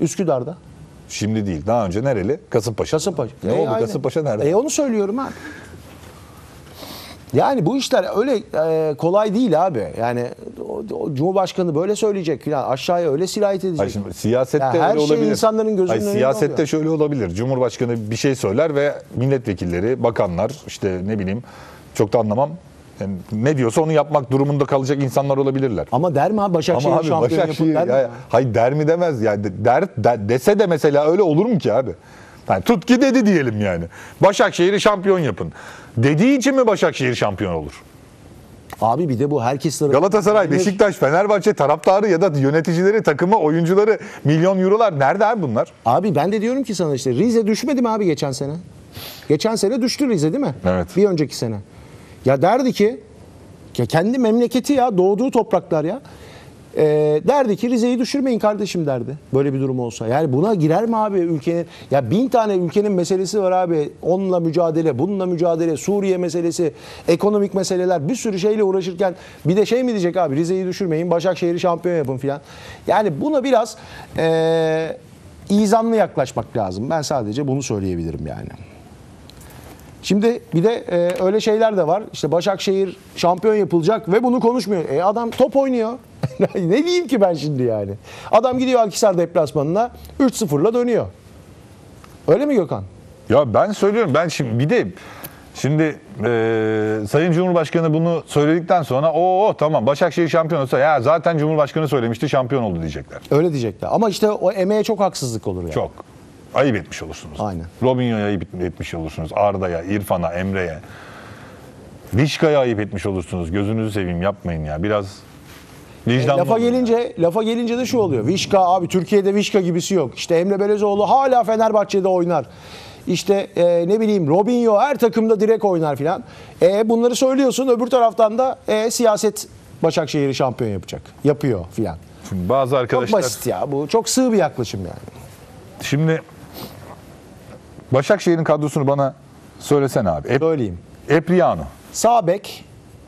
Üsküdar'da. Şimdi değil. Daha önce nereli? Kasımpaşa. Kasımpaşa. Ne e, oldu? Aynı. Kasımpaşa nerede? E, onu söylüyorum abi. Yani bu işler öyle e, kolay değil abi. Yani o, o, Cumhurbaşkanı böyle söyleyecek yani aşağıya öyle sirayet edecek. Hayır, şimdi, siyasette yani her şey olabilir. İnsanların gözünün Hayır, önünde siyasette oluyor. Şöyle olabilir. Cumhurbaşkanı bir şey söyler ve milletvekilleri, bakanlar işte ne bileyim çok da anlamam. Yani ne diyorsa onu yapmak durumunda kalacak insanlar olabilirler. Ama der mi abi Başakşehir şampiyon Başakşehir, yapıp der mi? Hayır der mi demez. Yani der, der, dese de mesela öyle olur mu ki abi? Yani tut ki dedi diyelim yani. Başakşehir'i şampiyon yapın. Dediği için mi Başakşehir şampiyon olur? Abi bir de bu herkes... Galatasaray, Beşiktaş, Fenerbahçe taraftarı ya da yöneticileri, takımı, oyuncuları, milyon eurolar nerede abi bunlar? Abi ben de diyorum ki sana işte Rize düşmedi mi abi geçen sene? Geçen sene düştü Rize değil mi? Evet. Bir önceki sene. Ya derdi ki ya kendi memleketi ya, doğduğu topraklar ya. E, derdi ki Rize'yi düşürmeyin kardeşim derdi. Böyle bir durum olsa. Yani buna girer mi abi ülkenin? Ya bin tane ülkenin meselesi var abi. Onunla mücadele, bununla mücadele, Suriye meselesi, ekonomik meseleler, bir sürü şeyle uğraşırken bir de şey mi diyecek abi, Rize'yi düşürmeyin, Başakşehir'i şampiyon yapın filan. Yani buna biraz e, izanlı yaklaşmak lazım. Ben sadece bunu söyleyebilirim yani. Şimdi bir de e, öyle şeyler de var. İşte Başakşehir şampiyon yapılacak ve bunu konuşmuyor. E adam top oynuyor. Ne diyeyim ki ben şimdi yani? Adam gidiyor Akhisar deplasmanına üç sıfırla dönüyor. Öyle mi Gökhan? Ya ben söylüyorum. Ben şimdi bir de şimdi e, Sayın Cumhurbaşkanı bunu söyledikten sonra o tamam Başakşehir şampiyon olsa ya zaten Cumhurbaşkanı söylemişti şampiyon oldu diyecekler. Öyle diyecekler. Ama işte o emeğe çok haksızlık olur yani. Çok. Ayıp etmiş olursunuz. Aynen. Robinho'ya ayıp etmiş olursunuz. Arda'ya, İrfan'a, Emre'ye. Visca'ya ayıp etmiş olursunuz. Gözünüzü seveyim yapmayın ya. Biraz vicdanlı. E, lafa gelince, ya. lafa gelince de şu oluyor. Visca abi Türkiye'de Visca gibisi yok. İşte Emre Belözoğlu hala Fenerbahçe'de oynar. İşte e, ne bileyim Robinho her takımda direkt oynar filan. E, bunları söylüyorsun. Öbür taraftan da e, siyaset Başakşehir'i şampiyon yapacak. Yapıyor filan. Şimdi bazı arkadaşlar... Çok basit ya bu. Çok sığ bir yaklaşım yani. Şimdi Başakşehir'in kadrosunu bana söylesene abi. Ep Söyleyeyim. Epriano. Sağ bek.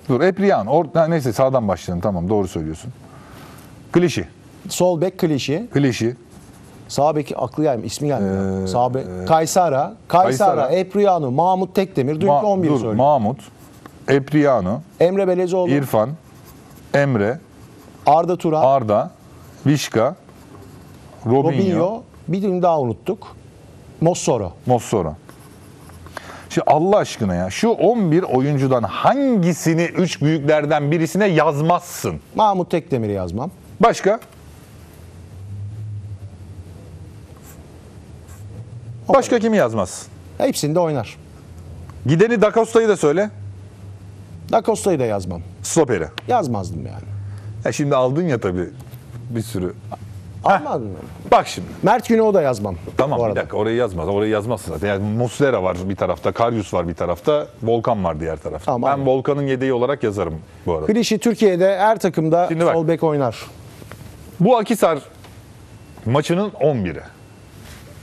Dur Epriano. Or Neyse sağdan başlayalım. Tamam doğru söylüyorsun. Clichy. Sol bek Clichy. Clichy. Sağ bek aklı gelmiyor. İsmi gelmiyor. Ee, Sağ bek. Caiçara. Caiçara. Epriano. Mahmut Tekdemir. Dünkü Ma on biri söylüyor. Mahmut. Epriano. Emre Belözoğlu. İrfan. Emre. Arda Turan. Arda. Visca. Robinho. Robinho. Bir gün daha unuttuk. Mossoro. Mossoro. Şimdi Allah aşkına ya şu on bir oyuncudan hangisini üç büyüklerden birisine yazmazsın? Mahmut Tekdemir'i yazmam. Başka? O Başka kadar. Kimi yazmazsın? Hepsinde oynar. Gideni Da Costa'yı da söyle. Da Costa'yı da yazmam. Stopper'i? Yazmazdım yani. Ya şimdi aldın ya tabii bir sürü... Almadın mı? Bak şimdi. Mert Güney'i da yazmam. Tamam bir dakika orayı yazmaz. Orayı yazmazsın zaten. Yani Mossoro var bir tarafta, Karius var bir tarafta, Volkan var diğer tarafta. Tamam, ben aynen. Volkan'ın yedeği olarak yazarım bu arada. Clichy Türkiye'de her takımda sol bek oynar. Bu Akhisar maçının on biri.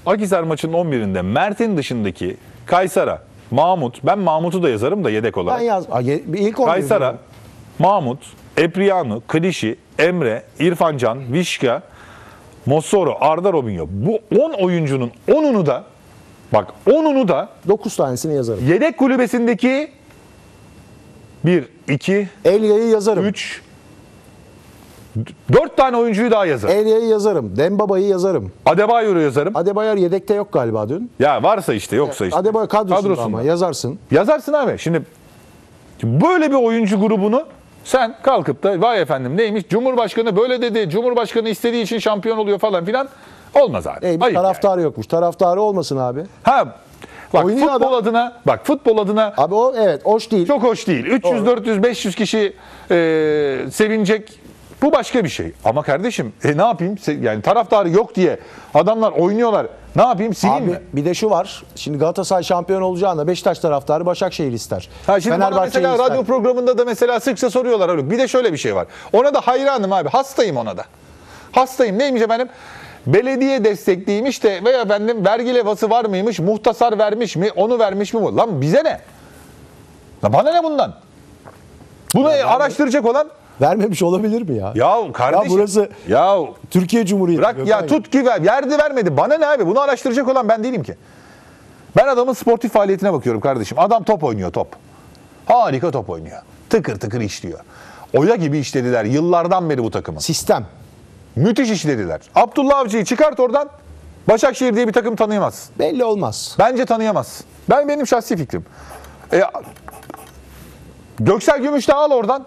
Akhisar maçının on birinde Mert'in dışındaki Caiçara, Mahmut, ben Mahmut'u da yazarım da yedek olarak. Ben yazmam. Caiçara, Mahmut, Epriano, Clichy, Emre, İrfan Can, Visca, Mossoro, Arda, Robinho. Bu on oyuncunun onunu da bak onunu da dokuz tanesini yazarım. Yedek kulübesindeki bir, iki, Elya'yı yazarım. üç, dört tane oyuncuyu daha yazarım. Elya'yı yazarım. Demba Ba'yı yazarım. Adebayor'u yazarım. Adebayor yedekte yok galiba dün. Ya varsa işte yoksa işte. Adebayor kadrosunda, kadrosunda ama yazarsın. Yazarsın abi. Şimdi, şimdi böyle bir oyuncu grubunu sen kalkıp da vay efendim neymiş Cumhurbaşkanı böyle dedi, Cumhurbaşkanı istediği için şampiyon oluyor falan filan olmaz abi. E, taraftarı yani. Yokmuş. Taraftarı olmasın abi. Ha. Bak oynuyor futbol adam. adına, bak futbol adına. Abi o evet hoş değil. Çok hoş değil. üç yüz, dört yüz, beş yüz kişi e, sevinecek. Bu başka bir şey. Ama kardeşim e, ne yapayım? Yani taraftarı yok diye adamlar oynuyorlar. Ne yapayım? Sileyim mi? Bir de şu var. Şimdi Galatasaray şampiyon olacağına Beşiktaş taraftarı Başakşehir ister. Ha şimdi bana mesela ister. Radyo programında da mesela sıkça soruyorlar. Bir de şöyle bir şey var. Ona da hayranım abi. Hastayım ona da. Hastayım. Neymiş efendim? Belediye destekliymiş de veya efendim vergi levhası var mıymış? Muhtasar vermiş mi? Onu vermiş mi? Bu? Lan bize ne? Lan bana ne bundan? Bunu yani araştıracak yani... olan vermemiş olabilir mi ya? Ya kardeşim. Ya burası ya, Türkiye Cumhuriyeti. Bırak ya tut ki ver. Yerdi vermedi. Bana ne abi? Bunu araştıracak olan ben değilim ki. Ben adamın sportif faaliyetine bakıyorum kardeşim. Adam top oynuyor top. Harika top oynuyor. Tıkır tıkır işliyor. Oya gibi işlediler yıllardan beri bu takımı. Sistem. Müthiş işlediler. Abdullah Avcı'yı çıkart oradan. Başakşehir diye bir takım tanıyamaz. Belli olmaz. Bence tanıyamaz. Ben benim şahsi fikrim. E, Göksel Gümüş'te al oradan.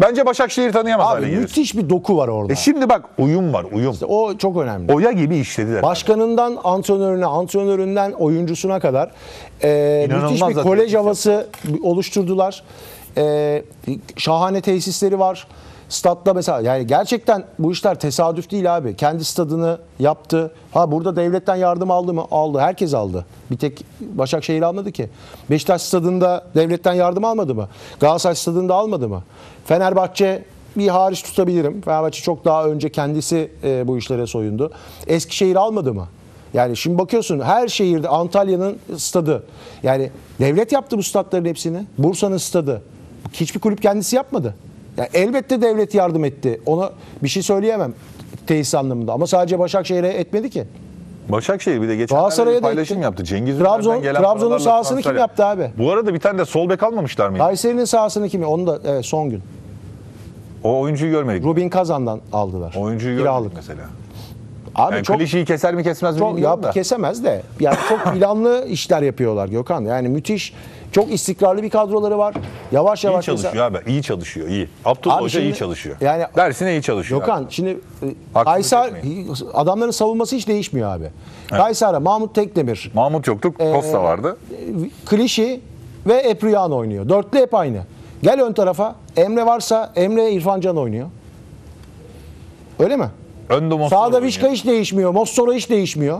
Bence Başakşehir tanıyamaz hale gelir. Müthiş bir doku var orada. E şimdi bak uyum var uyum. İşte o çok önemli. Oya gibi işlediler. Başkanından abi. Antrenörüne, antrenöründen oyuncusuna kadar e, müthiş bir kolej havası oluşturdular. e, şahane tesisleri var. Stat'ta mesela, yani gerçekten bu işler tesadüf değil abi. Kendi stadını yaptı. Ha burada devletten yardım aldı mı? Aldı. Herkes aldı. Bir tek Başakşehir almadı ki. Beşiktaş stadında devletten yardım almadı mı? Galatasaray stadında almadı mı? Fenerbahçe bir hariç tutabilirim. Fenerbahçe çok daha önce kendisi e, bu işlere soyundu. Eskişehir almadı mı? Yani şimdi bakıyorsun her şehirde, Antalya'nın stadı. Yani devlet yaptı bu statların hepsini. Bursa'nın stadı. Hiçbir kulüp kendisi yapmadı. Yani elbette devlet yardım etti. Ona bir şey söyleyemem tesis anlamında. Ama sadece Başakşehir'e etmedi ki. Başakşehir bir de geçenlerde bir paylaşım yaptı. Cengiz Trabzon, Trabzon'un sahasını kim yaptı abi? Bu arada bir tane de sol bek almamışlar mıydı? Kayseri'nin sahasını kim? Onu da evet, son gün. O oyuncuyu görmedik. Rubin Kazan'dan aldılar. O oyuncuyu görmedik mesela. Abi yani çok Clichy'yi keser mi kesmez mi? Çok yap, kesemez de. Yani çok planlı işler yapıyorlar Gökhan. Yani müthiş, çok istikrarlı bir kadroları var. Yavaş yavaş iyi çalışıyor mesela. Abi. İyi çalışıyor, iyi. Abdullah Hoca iyi çalışıyor. Yani dersine iyi çalışıyor. Gökhan abi. Şimdi Caiçara adamların savunması hiç değişmiyor abi. Caiçara, evet. Mahmut Tekdemir. Mahmut yoktu, Costa ee, vardı. Clichy ve Epriano oynuyor. Dörtlü hep aynı. Gel ön tarafa. Emre varsa Emre, İrfan Can oynuyor. Öyle mi? Sağda Visca hiç değişmiyor. Mossoro hiç değişmiyor.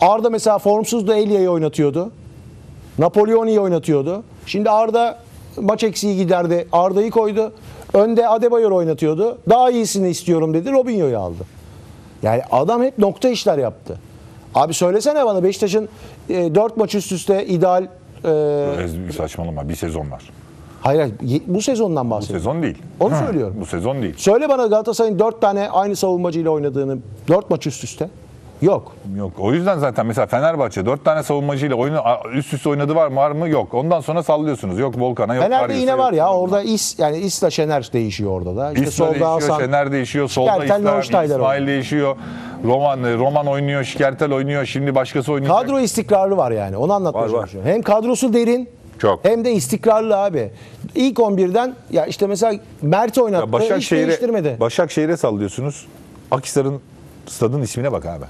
Arda mesela formsuzdu, Elia'yı oynatıyordu. Napolyoni'yi oynatıyordu. Şimdi Arda maç eksiği giderdi. Arda'yı koydu. Önde Adebayor oynatıyordu. Daha iyisini istiyorum dedi. Robinho'yu aldı. Yani adam hep nokta işler yaptı. Abi söylesene bana Beşiktaş'ın e, dört maç üst üste ideal... E, saçmalama, bir sezon var. Hayır, bu sezondan bahsediyorum. Bu sezon değil. Onu Hı. söylüyorum. Bu sezon değil. Söyle bana Galatasaray'ın dört tane aynı savunmacıyla oynadığını, dört maç üst üste. Yok. Yok. O yüzden zaten mesela Fenerbahçe dört tane savunmacıyla oyunu üst üste oynadı var mı? Var mı? Yok. Ondan sonra sallıyorsunuz. Yok Volkan'a, yok Fener'de Arya'sa, yine yok, var ya. Yok. Orada is yani İsla Şener değişiyor orada da. İşte İsla solda değişiyor, Hasan, Şener değişiyor. Solda İsla, İsmail değişiyor. Roman Roman oynuyor, Şikertel oynuyor. Şimdi başkası oynuyor. Kadro istikrarlı var yani. Onu anlatmaya çalışıyorum. Hem kadrosu derin, çok. Hem de istikrarlı abi. İlk on birden ya işte mesela Mert'i oynattı. Başakşehir'e değiştirmedi. Başakşehir'e sallıyorsunuz. Akhisar'ın stadın ismine bak abi.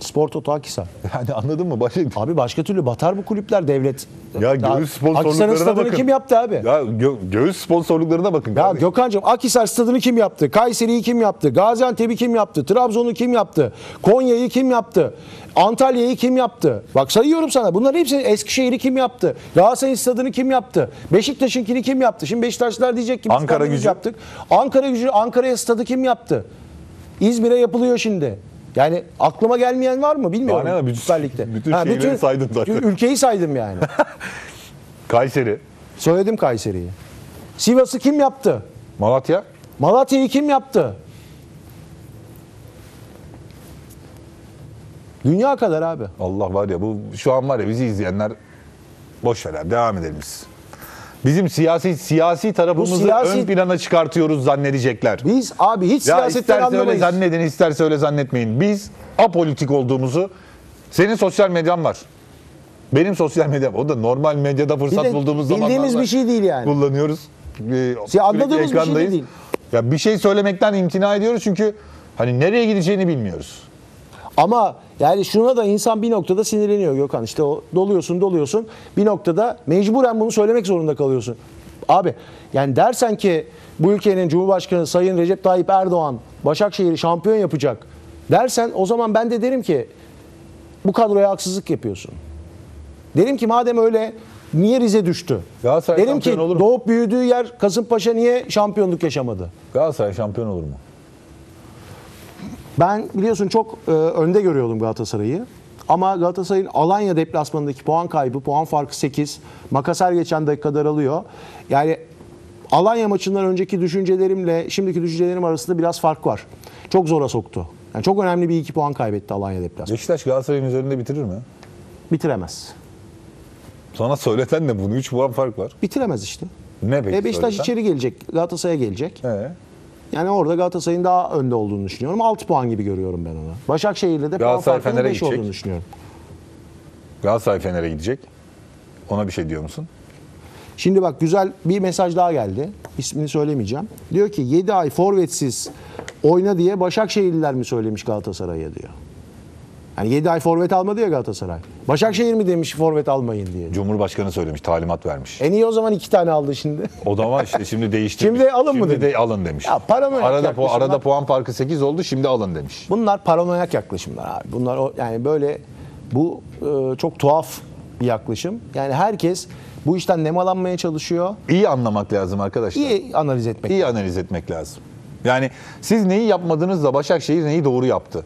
Spor Toto Akhisar. Yani anladın mı? Başak... Abi başka türlü batar bu kulüpler devlet. Ya göğüs sponsorluklarına bakın. Stadını kim yaptı abi? Ya gö göğüs sponsorluklarına bakın. Ya abi. Gökhan'cığım Akhisar stadını kim yaptı? Kayseri'yi kim yaptı? Gaziantep'i kim yaptı? Trabzon'u kim yaptı? Konya'yı kim yaptı? Antalya'yı kim yaptı? Bak sayıyorum sana. Bunların hepsi. Eskişehir'i kim yaptı? Galatasaray'ın stadını kim yaptı? Beşiktaş'ınkini kim yaptı? Şimdi Beşiktaşlılar diyecek ki Ankara Gücü yaptık. Ankara Gücü, Ankara'ya stadı kim yaptı? İzmir'e yapılıyor şimdi. Yani aklıma gelmeyen var mı bilmiyorum. Yani, bütün bütün, ha, bütün saydım zaten. Ülkeyi saydım yani. Kayseri. Söyledim Kayseri'yi. Sivas'ı kim yaptı? Malatya. Malatya'yı kim yaptı? Dünya kadar abi. Allah var ya, bu şu an var ya, bizi izleyenler boş ver abi, devam edelim biz. Bizim siyasi siyasi tarafımızı siyasi... ön plana çıkartıyoruz zannedecekler. Biz abi hiç ya siyasetten anlamayız. İsterse öyle zannedin, isterse öyle zannetmeyin. Biz apolitik olduğumuzu, senin sosyal medyan var. Benim sosyal medyam, o da normal medyada fırsat de, bulduğumuz zamanlarda bildiğimiz bir şey değil yani. Kullanıyoruz. Ee, Anladığımız bir şey de değil. Ya bir şey söylemekten imtina ediyoruz çünkü hani nereye gideceğini bilmiyoruz. Ama yani şuna da insan bir noktada sinirleniyor Gökhan. İşte o doluyorsun doluyorsun. Bir noktada mecburen bunu söylemek zorunda kalıyorsun. Abi yani dersen ki bu ülkenin Cumhurbaşkanı Sayın Recep Tayyip Erdoğan Başakşehir'i şampiyon yapacak dersen, o zaman ben de derim ki bu kadroya haksızlık yapıyorsun. Derim ki madem öyle niye Rize düştü? Galatasaray derim ki doğup büyüdüğü yer Kasımpaşa niye şampiyonluk yaşamadı? Galatasaray şampiyon olur mu? Ben biliyorsun çok e, önde görüyordum Galatasaray'ı. Ama Galatasaray'ın Alanya deplasmanındaki puan kaybı, puan farkı sekiz. Makas her geçen dakika daralıyor. Yani Alanya maçından önceki düşüncelerimle şimdiki düşüncelerim arasında biraz fark var. Çok zora soktu. Yani çok önemli bir iki puan kaybetti Alanya deplasmanı. Beşiktaş Galatasaray'ın üzerinde bitirir mi? Bitiremez. Sana söyleten de bunu, üç puan fark var. Bitiremez işte. Ne peki? E, Beşiktaş söyleten? İçeri gelecek, Galatasaray'a gelecek. Evet. Yani orada Galatasaray'ın daha önde olduğunu düşünüyorum. altı puan gibi görüyorum ben ona. Başakşehir'le de puan farkının beş olduğunu düşünüyorum. Galatasaray Fener'e gidecek. Ona bir şey diyor musun? Şimdi bak güzel bir mesaj daha geldi. İsmini söylemeyeceğim. Diyor ki yedi ay forvetsiz oyna diye Başakşehirliler mi söylemiş Galatasaray'a diyor. Yani yedi ay forvet almadı ya Galatasaray. Başakşehir mi demiş forvet almayın diye. Cumhurbaşkanı söylemiş, talimat vermiş. E niye o zaman iki tane aldı şimdi? O da var işte, şimdi değişti. Şimdi alın mı dedi? De alın demiş. Ya paranoyak arada yaklaşımlar. Arada puan farkı sekiz oldu, şimdi alın demiş. Bunlar paranoyak yaklaşımlar abi. Bunlar o, yani böyle bu e, çok tuhaf bir yaklaşım. Yani herkes bu işten nemalanmaya çalışıyor. İyi anlamak lazım arkadaşlar. İyi analiz etmek İyi lazım. analiz etmek lazım. Yani siz neyi yapmadığınızda Başakşehir neyi doğru yaptı.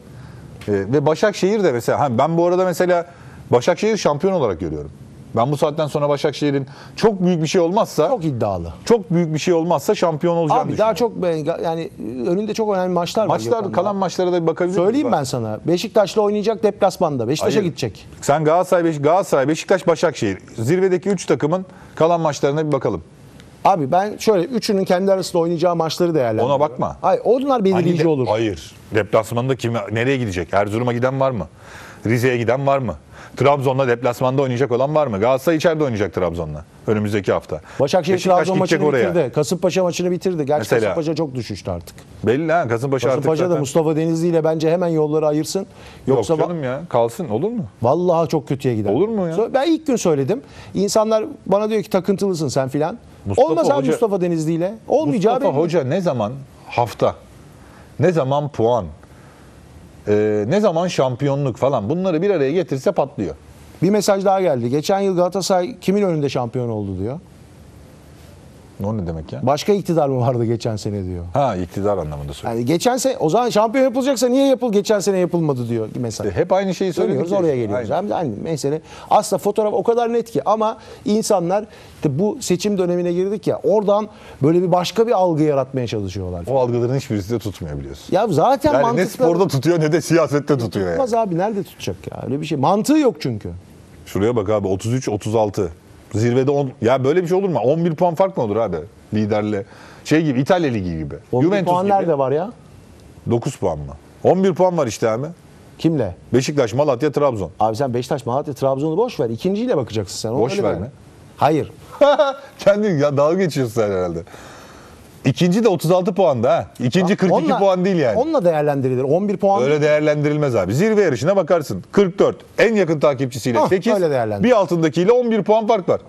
Ee, ve Başakşehir de mesela, ben bu arada mesela Başakşehir şampiyon olarak görüyorum. Ben bu saatten sonra Başakşehir'in çok büyük bir şey olmazsa, çok iddialı, çok büyük bir şey olmazsa şampiyon olacağını abi düşünüyorum. Daha çok ben, yani önünde çok önemli maçlar var. Maçlar, kalan maçlara da bir bakabiliriz. Söyleyeyim ben sana. Beşiktaş'la oynayacak deplasmanda. Beşiktaş'a gidecek. Sen Galatasaray, Beş, Galatasaray, Beşiktaş, Başakşehir. Zirvedeki üç takımın kalan maçlarına bir bakalım. Abi ben şöyle üçünün kendi arasında oynayacağı maçları değerlendiriyorum. Ona bakma. Hayır, onlar belirleyici olur. Hayır. Deplasmanda kime, nereye gidecek? Erzurum'a giden var mı? Rize'ye giden var mı? Trabzon'la deplasmanda oynayacak olan var mı? Galatasaray içeride oynayacak Trabzon'la önümüzdeki hafta. Başakşehir Trabzon maçını oraya. bitirdi. Kasımpaşa maçını bitirdi. Gerçi mesela, Kasımpaşa çok düşüştü artık. Belli ha, Kasımpaşa, Kasımpaşa da Mustafa Denizli ile bence hemen yolları ayırsın. Yoksa Yok canım ya, kalsın, olur mu? Vallahi çok kötüye gider. Olur mu ya? Ben ilk gün söyledim. İnsanlar bana diyor ki takıntılısın sen filan. Olmaz abi Mustafa Denizli ile. Olmayacağı Mustafa belli. Hoca ne zaman hafta, ne zaman puan, Ee, ne zaman şampiyonluk falan, bunları bir araya getirse patlıyor. Bir mesaj daha geldi. Geçen yıl Galatasaray kimin önünde şampiyon oldu diyor. O ne demek ya? Başka iktidar mı vardı geçen sene diyor. Ha, iktidar anlamında söylüyor. Yani geçen sene, o zaman şampiyon yapılacaksa niye yapıl geçen sene yapılmadı diyor mesela. E, hep aynı şeyi söylüyoruz, oraya geliyoruz. Aynı. Aynı mesele. Aslında fotoğraf o kadar net ki, ama insanlar işte bu seçim dönemine girdik ya, oradan böyle bir başka bir algı yaratmaya çalışıyorlar. O algıların hiçbirisi de tutmuyor biliyorsun. Ya zaten yani mantıklı. Ne sporda tutuyor ne de siyasette tutuyor. Tutmaz yani. Abi nerede tutacak ya? Öyle bir şey. Mantığı yok çünkü. Şuraya bak abi, otuz üç otuz altı. Zirvede on, ya böyle bir şey olur mu? on bir puan fark mı olur abi liderle? Şey gibi, İtalya Ligi gibi. on bir puan gibi. Nerede var ya? dokuz puan mı? on bir puan var işte abi. Kimle? Beşiktaş, Malatya, Trabzon. Abi sen Beşiktaş, Malatya, Trabzon'u boş ver. İkinciyle bakacaksın sen. Onu boş ver mi? Hayır. Kendin ya, dalga geçiyorsun sen herhalde. İkinci de otuz altı puanda ha. İkinci kırk iki onunla, puan değil yani. Onunla değerlendirilir. on bir puan. Öyle değerlendirilmez abi. Zirve yarışına bakarsın. kırk dört en yakın takipçisiyle ah, sekiz. Bir altındakiyle on bir puan fark var.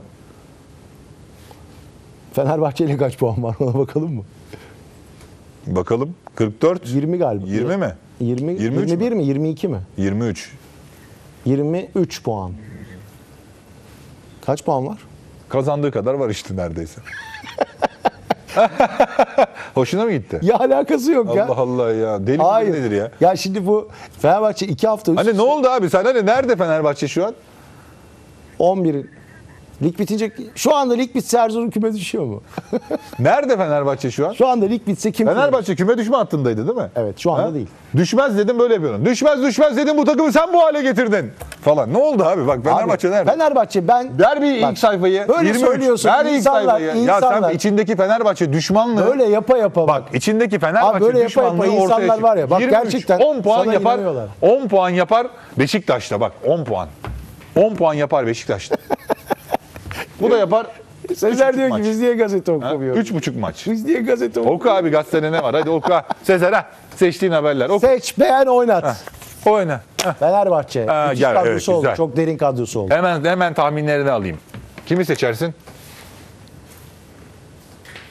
Fenerbahçe ile kaç puan var, ona bakalım mı? Bakalım. kırk dört. yirmi galiba. yirmi mi? yirmi, yirmi bir mi? mi? yirmi iki mi? yirmi üç. yirmi üç puan. Kaç puan var? Kazandığı kadar var işte neredeyse. Hoşuna mı gitti? Ya alakası yok Allah ya. Allah Allah ya. Deli Hayır. nedir ya? Ya şimdi bu Fenerbahçe iki hafta üstü. Hani üstü... ne oldu abi sen? Hani nerede Fenerbahçe şu an? on bir. Lig bitince, şu anda lig bitse Erzurum küme düşüyor mu? Nerede Fenerbahçe şu an? Şu anda lig bitse kim? Fenerbahçe küme düşme hattındaydı değil mi? Evet, şu anda ha? değil. Düşmez dedim, böyle yapıyorum. Düşmez düşmez dedim, bu takımı sen bu hale getirdin falan. Ne oldu abi? Bak Fenerbahçe abi, nerede? Fenerbahçe ben... Derbi ilk sayfayı. Böyle yirmi üç, söylüyorsun. Derbi ilk sayfayı. Ya sen içindeki Fenerbahçe düşmanlığı... Böyle yapa yapa. Bak, bak içindeki Fenerbahçe abi, böyle düşmanlığı yapa yapa ortaya çıkıyor. Var ya bak, yirmi üç, gerçekten on puan yapar. İnanıyorlar. on puan yapar Beşiktaş'ta bak, on puan. on puan yapar Beşiktaş'ta. Bu da yapar. Sezer diyor maç. Ki biz niye gazete okumuyoruz? Üç buçuk maç. Biz niye gazete okumuyoruz? Oku abi, gazetede ne var? Hadi oku. Sezer ha. Seçtiğin haberler. Oku. Seç, beğen, oynat. Ha. Oyna. Ha. Fenerbahçe. Ha, gel, kadrosu evet, oldu. Güzel. Çok derin kadrosu oldu. Hemen hemen tahminlerini alayım. Kimi seçersin?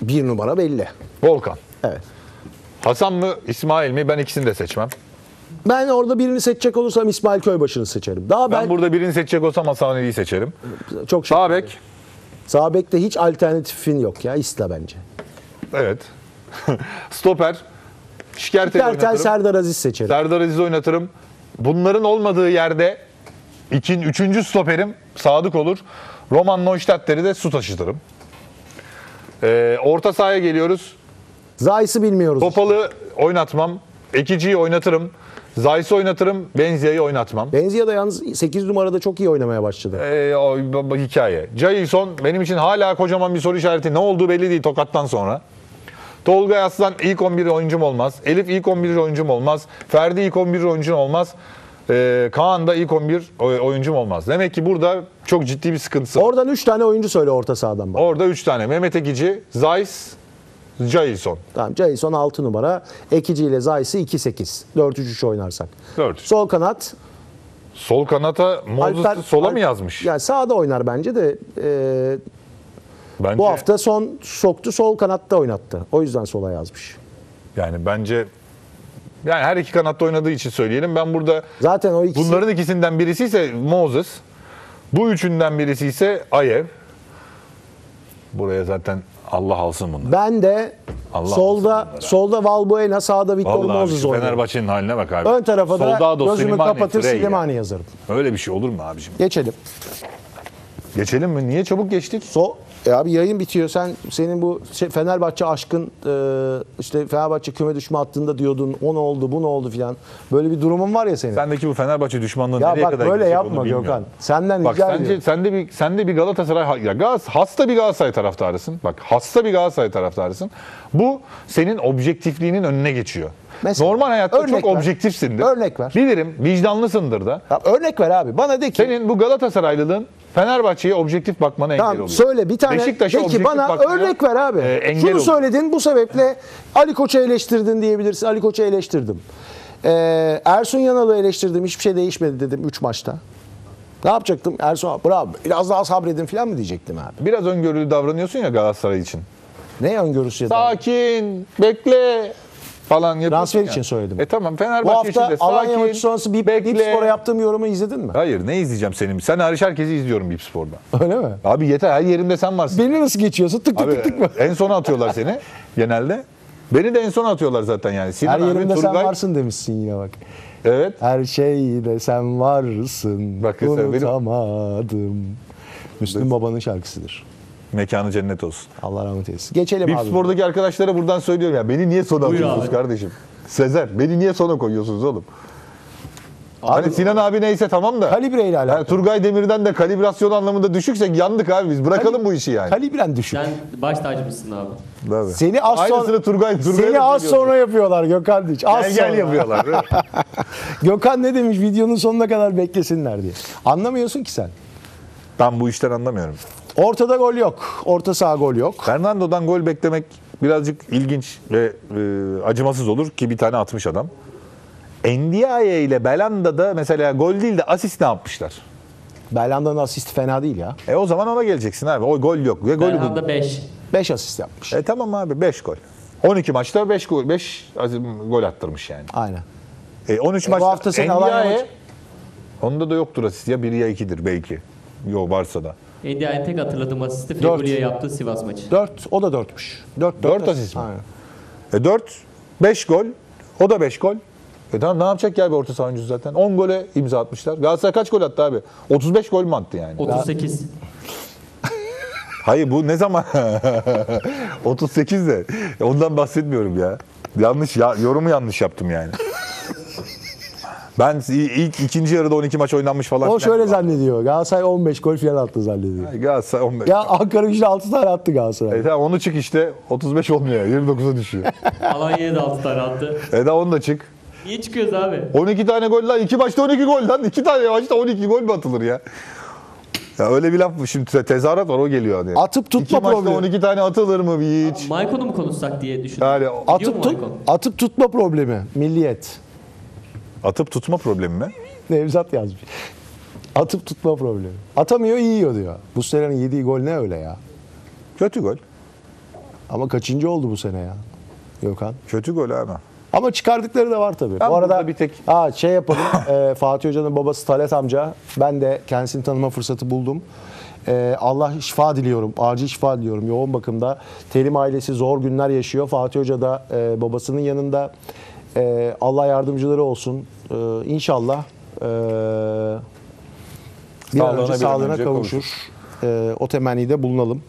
Bir numara belli. Volkan. Evet. Hasan mı, İsmail mi? Ben ikisini de seçmem. Ben orada birini seçecek olursam İsmail Köybaşı'nı seçerim. Daha ben, ben burada birini seçecek olsam Hasan Ali'yi seçerim. Çok şükür. Sabek. Sabek'te hiç alternatifin yok ya. İsta bence. Evet. Stoper. Şikerte'yi oynatırım. Serdar Aziz seçerim. Serdar Aziz'i oynatırım. Bunların olmadığı yerde ikin, üçüncü stoperim Sadık olur. Roman Neustadter'i de su taşıtırım. Ee, orta sahaya geliyoruz. Zayis'i bilmiyoruz. Topalı işte. Oynatmam. Ekici'yi oynatırım. Zayis'i oynatırım, Benzia'yı oynatmam. Benzia da yalnız sekiz numarada çok iyi oynamaya başladı. Ee, o hikaye. Jailson benim için hala kocaman bir soru işareti. Ne olduğu belli değil Tokat'tan sonra. Tolgay Arslan ilk on bir oyuncum olmaz. Elif ilk on bir oyuncum olmaz. Ferdi ilk on bir oyuncum olmaz. Ee, Kaan da ilk on bir oyuncum olmaz. Demek ki burada çok ciddi bir sıkıntısı var. Oradan üç tane oyuncu söyle orta sahadan bak. Orada üç tane. Mehmet Ekici, Zayis... Caiçara. Tamam, Caiçara altı numara. Ekici ile Zayis'i iki sekiz. dört üç üç oynarsak. dört. Sol kanat. Sol kanata Mozes'ı sola Alper, mı yazmış? Yani sağda oynar bence de. E, bence, bu hafta son soktu, sol kanatta oynattı. O yüzden sola yazmış. Yani bence... Yani her iki kanatta oynadığı için söyleyelim. Ben burada zaten o ikisi... bunların ikisinden birisi ise Moses, bu üçünden birisi ise Ayev. Buraya zaten Allah alsın bunları. Ben de Allah solda solda Valbuena, sağda Victor Moses oynuyor. Fenerbahçe'nin haline bak abi. Ön tarafa da gözümü kapatır Slimani ya. yazarım. Öyle bir şey olur mu abicim? Geçelim. Geçelim mi? Niye çabuk geçtik? So e abi yayın bitiyor. Sen senin bu şey, Fenerbahçe aşkın e, işte Fenerbahçe küme düşme hattında diyordun. O ne oldu, bu ne oldu filan. Böyle bir durumun var ya senin. Sendeki bu Fenerbahçe düşmanlığı ya nereye bak, kadar gidecek onu bilmiyorum. Ya bak böyle yapma Gökhan. Senden bak, rica ediyorum. Sen de bir sen de bir Galatasaray ya gaz hasta bir Galatasaray taraftarısın. Bak hasta bir Galatasaray taraftarısın. Bu senin objektifliğinin önüne geçiyor. Mesela, normal hayatta çok ver. objektifsindir. Örnek ver. Bilirim vicdanlısındır da. Ya, örnek ver abi. Bana de ki senin bu Galatasaraylılığın Fenerbahçe'ye objektif bakmana tamam, engel oluyor. Söyle bir tane. Beşiktaş'a objektif bana bakmaya, örnek ver abi. E, Şunu oluyor. söyledin bu sebeple Ali Koç'u eleştirdin diyebilirsin. Ali Koç'u eleştirdim. Ee, Ersun Yanal'ı eleştirdim. Hiçbir şey değişmedi dedim üç maçta. Ne yapacaktım? Ersun bravo biraz daha sabredin falan mı diyecektim abi? Biraz öngörülü davranıyorsun ya Galatasaray için. Ne öngörüsü? Sakin, bekle. Falan transfer yani. için söyledim. E tamam Fenerbahçe için de. Bu hafta Alanya maçı sonrası Bip, Bip Spor'a yaptığım yorumu izledin mi? Hayır, ne izleyeceğim senin? Sen hariç herkesi izliyorum Bip Spor'da. Öyle mi? Abi yeter, her yerimde sen varsın. Beni nasıl geçiyorsun? Tık tık tık tık mı? En sona atıyorlar seni genelde. Beni de en sona atıyorlar zaten yani. Sinan her yerimde Turgay... sen varsın demişsin yine bak. Evet. Her şeyde sen varsın. Bak, unutamadım. Benim... Müslüm Baba'nın şarkısıdır. Mekanı cennet olsun. Allah rahmet eylesin. Geçelim Bip abi. Spor'daki arkadaşlara buradan söylüyorum ya. Beni niye sona koyuyorsunuz kardeşim? Sezer, beni niye sona koyuyorsunuz oğlum? Abi, hani Sinan abi neyse tamam da. Kalibreyle alakalı. Yani Turgay Demir'den de kalibrasyon anlamında düşüksek yandık abi biz. Bırakalım Kalib bu işi yani. Kalibren düşük. Sen baş tacımsın abi. Tabii. Seni az sonra Aynısını Turgay Turgay Seni az sonra yapıyorlar Gökhan Dinç. Az gel, gel yapıyorlar. Gökhan ne demiş? Videonun sonuna kadar beklesinler diye. Anlamıyorsun ki sen. Ben bu işten anlamıyorum. Ortada gol yok. Orta saha gol yok. Fernando'dan gol beklemek birazcık ilginç ve e, acımasız olur ki bir tane atmış adam. Endiaye ile Belanda'da mesela gol değil de asist ne yapmışlar? Belanda'nın asisti fena değil ya. E o zaman ona geleceksin abi. O gol yok. Ve Belanda beş. beş asist yapmış. E tamam abi beş gol. on iki maçta beş gol beş gol attırmış yani. Aynen. E on üç e, maçta bu hafta sen Endiaye maç... onda da yoktur asist ya bir ya ikidir belki. Yok varsa da. Endia'nın tek hatırladığım asisti Fegüli'ye yaptığı Sivas maçı. dört, o da dörtmüş. dört, dört, dört asist mi? E dört, beş gol, o da beş gol. E tamam ne yapacak ya bir orta saha oyuncusu zaten. on gole imza atmışlar. Galatasaray kaç gol attı abi? otuz beş gol mü attı yani? otuz sekiz. Hayır bu ne zaman? otuz sekiz de. Ondan bahsetmiyorum ya. Yanlış, ya, yorumu yanlış yaptım yani. Ben ilk ikinci yarıda on iki maç oynanmış falan. O şöyle zannediyor. Galatasaray on beş gol falan attı zannediyor. Ha, Galatasaray on beş. Ya Ankara gücüyle altı tane attı Galatasaray. E tamam onu çık işte. otuz beş olmuyor. yirmi dokuza düşüyor. Alanya'ya da altı tane attı. E da onu da çık. Niye çıkıyoruz abi? on iki tane gol lan. iki maçta on iki gol lan. iki tane maçta on iki gol mü atılır ya? Ya öyle bir laf mı? Şimdi tezahürat var o geliyor. Hani. Atıp tutma problemi. İki maçta on iki tane atılır mı hiç? Maiko'nu mu konuşsak diye düşündüm. Yani, atıp, tut, atıp tutma problemi. Milliyet. Atıp tutma problemi mi? Nevzat yazmış. Atıp tutma problemi. Atamıyor, yiyor diyor. Bu senenin yediği gol ne öyle ya? Kötü gol. Ama kaçıncı oldu bu sene ya? Gökhan. Kötü gol ama. Ama çıkardıkları da var tabii. Ben bu arada bir tek... Aa, şey yapalım. e, Fatih Hoca'nın babası Talat amca. Ben de kendisini tanıma fırsatı buldum. E, Allah şifa diliyorum. Acil şifa diliyorum. Yoğun bakımda. Terim ailesi zor günler yaşıyor. Fatih Hoca da e, babasının yanında. Ee, Allah yardımcıları olsun. Ee, inşallah ee, bir an önce sağlığına kavuşur. Ee, o temennide bulunalım.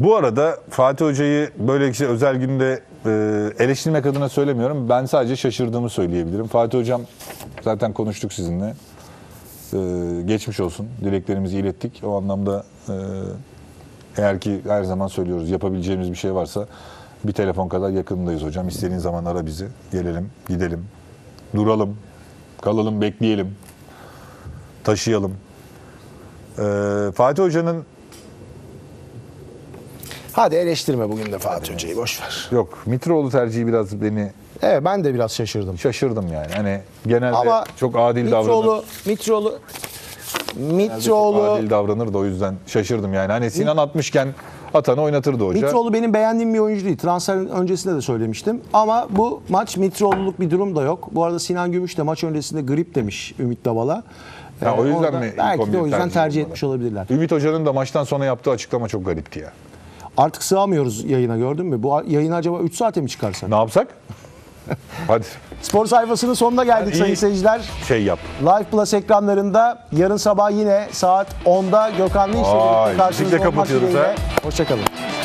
Bu arada Fatih Hoca'yı böyle bir özel günde e, eleştirmek adına söylemiyorum. Ben sadece şaşırdığımı söyleyebilirim. Fatih Hocam zaten konuştuk sizinle. Ee, geçmiş olsun. Dileklerimizi ilettik. O anlamda e, eğer ki her zaman söylüyoruz yapabileceğimiz bir şey varsa bir telefon kadar yakınındayız hocam. İstediğin zaman ara bizi. Gelelim, gidelim, duralım, kalalım, bekleyelim, taşıyalım. Ee, Fatih Hoca'nın... Hadi eleştirme bugün de Fatih Hoca'yı, boş ver. Yok, Mitroğlu tercihi biraz beni Evet, ben de biraz şaşırdım. Şaşırdım yani. Hani genelde ama çok adil Mitroğlu, davranır. Mitroğlu Mitroğlu çok adil davranır da o yüzden şaşırdım yani. Hani Sinan atmışken atanı oynatırdı hoca. Mitroğlu benim beğendiğim bir oyuncu değil. Transfer öncesinde de söylemiştim. Ama bu maç Mitroğlu'luk bir durum da yok. Bu arada Sinan Gümüş de maç öncesinde grip demiş Ümit Davala. Ya o yüzden mi belki de o yüzden tercih etmiş olabilirler. Ümit Hoca'nın da maçtan sonra yaptığı açıklama çok garipti ya. Artık sığamıyoruz yayına, gördün mü? Bu yayını acaba üç saate mi çıkarsak? Ne yapsak? Hadi. Spor sayfasının sonuna geldik sayın seyirciler. Şey yap. Live Plus ekranlarında yarın sabah yine saat onda Gökhan Dinç'le birlikte karşınızda olmak dileğiyle. Hoşçakalın.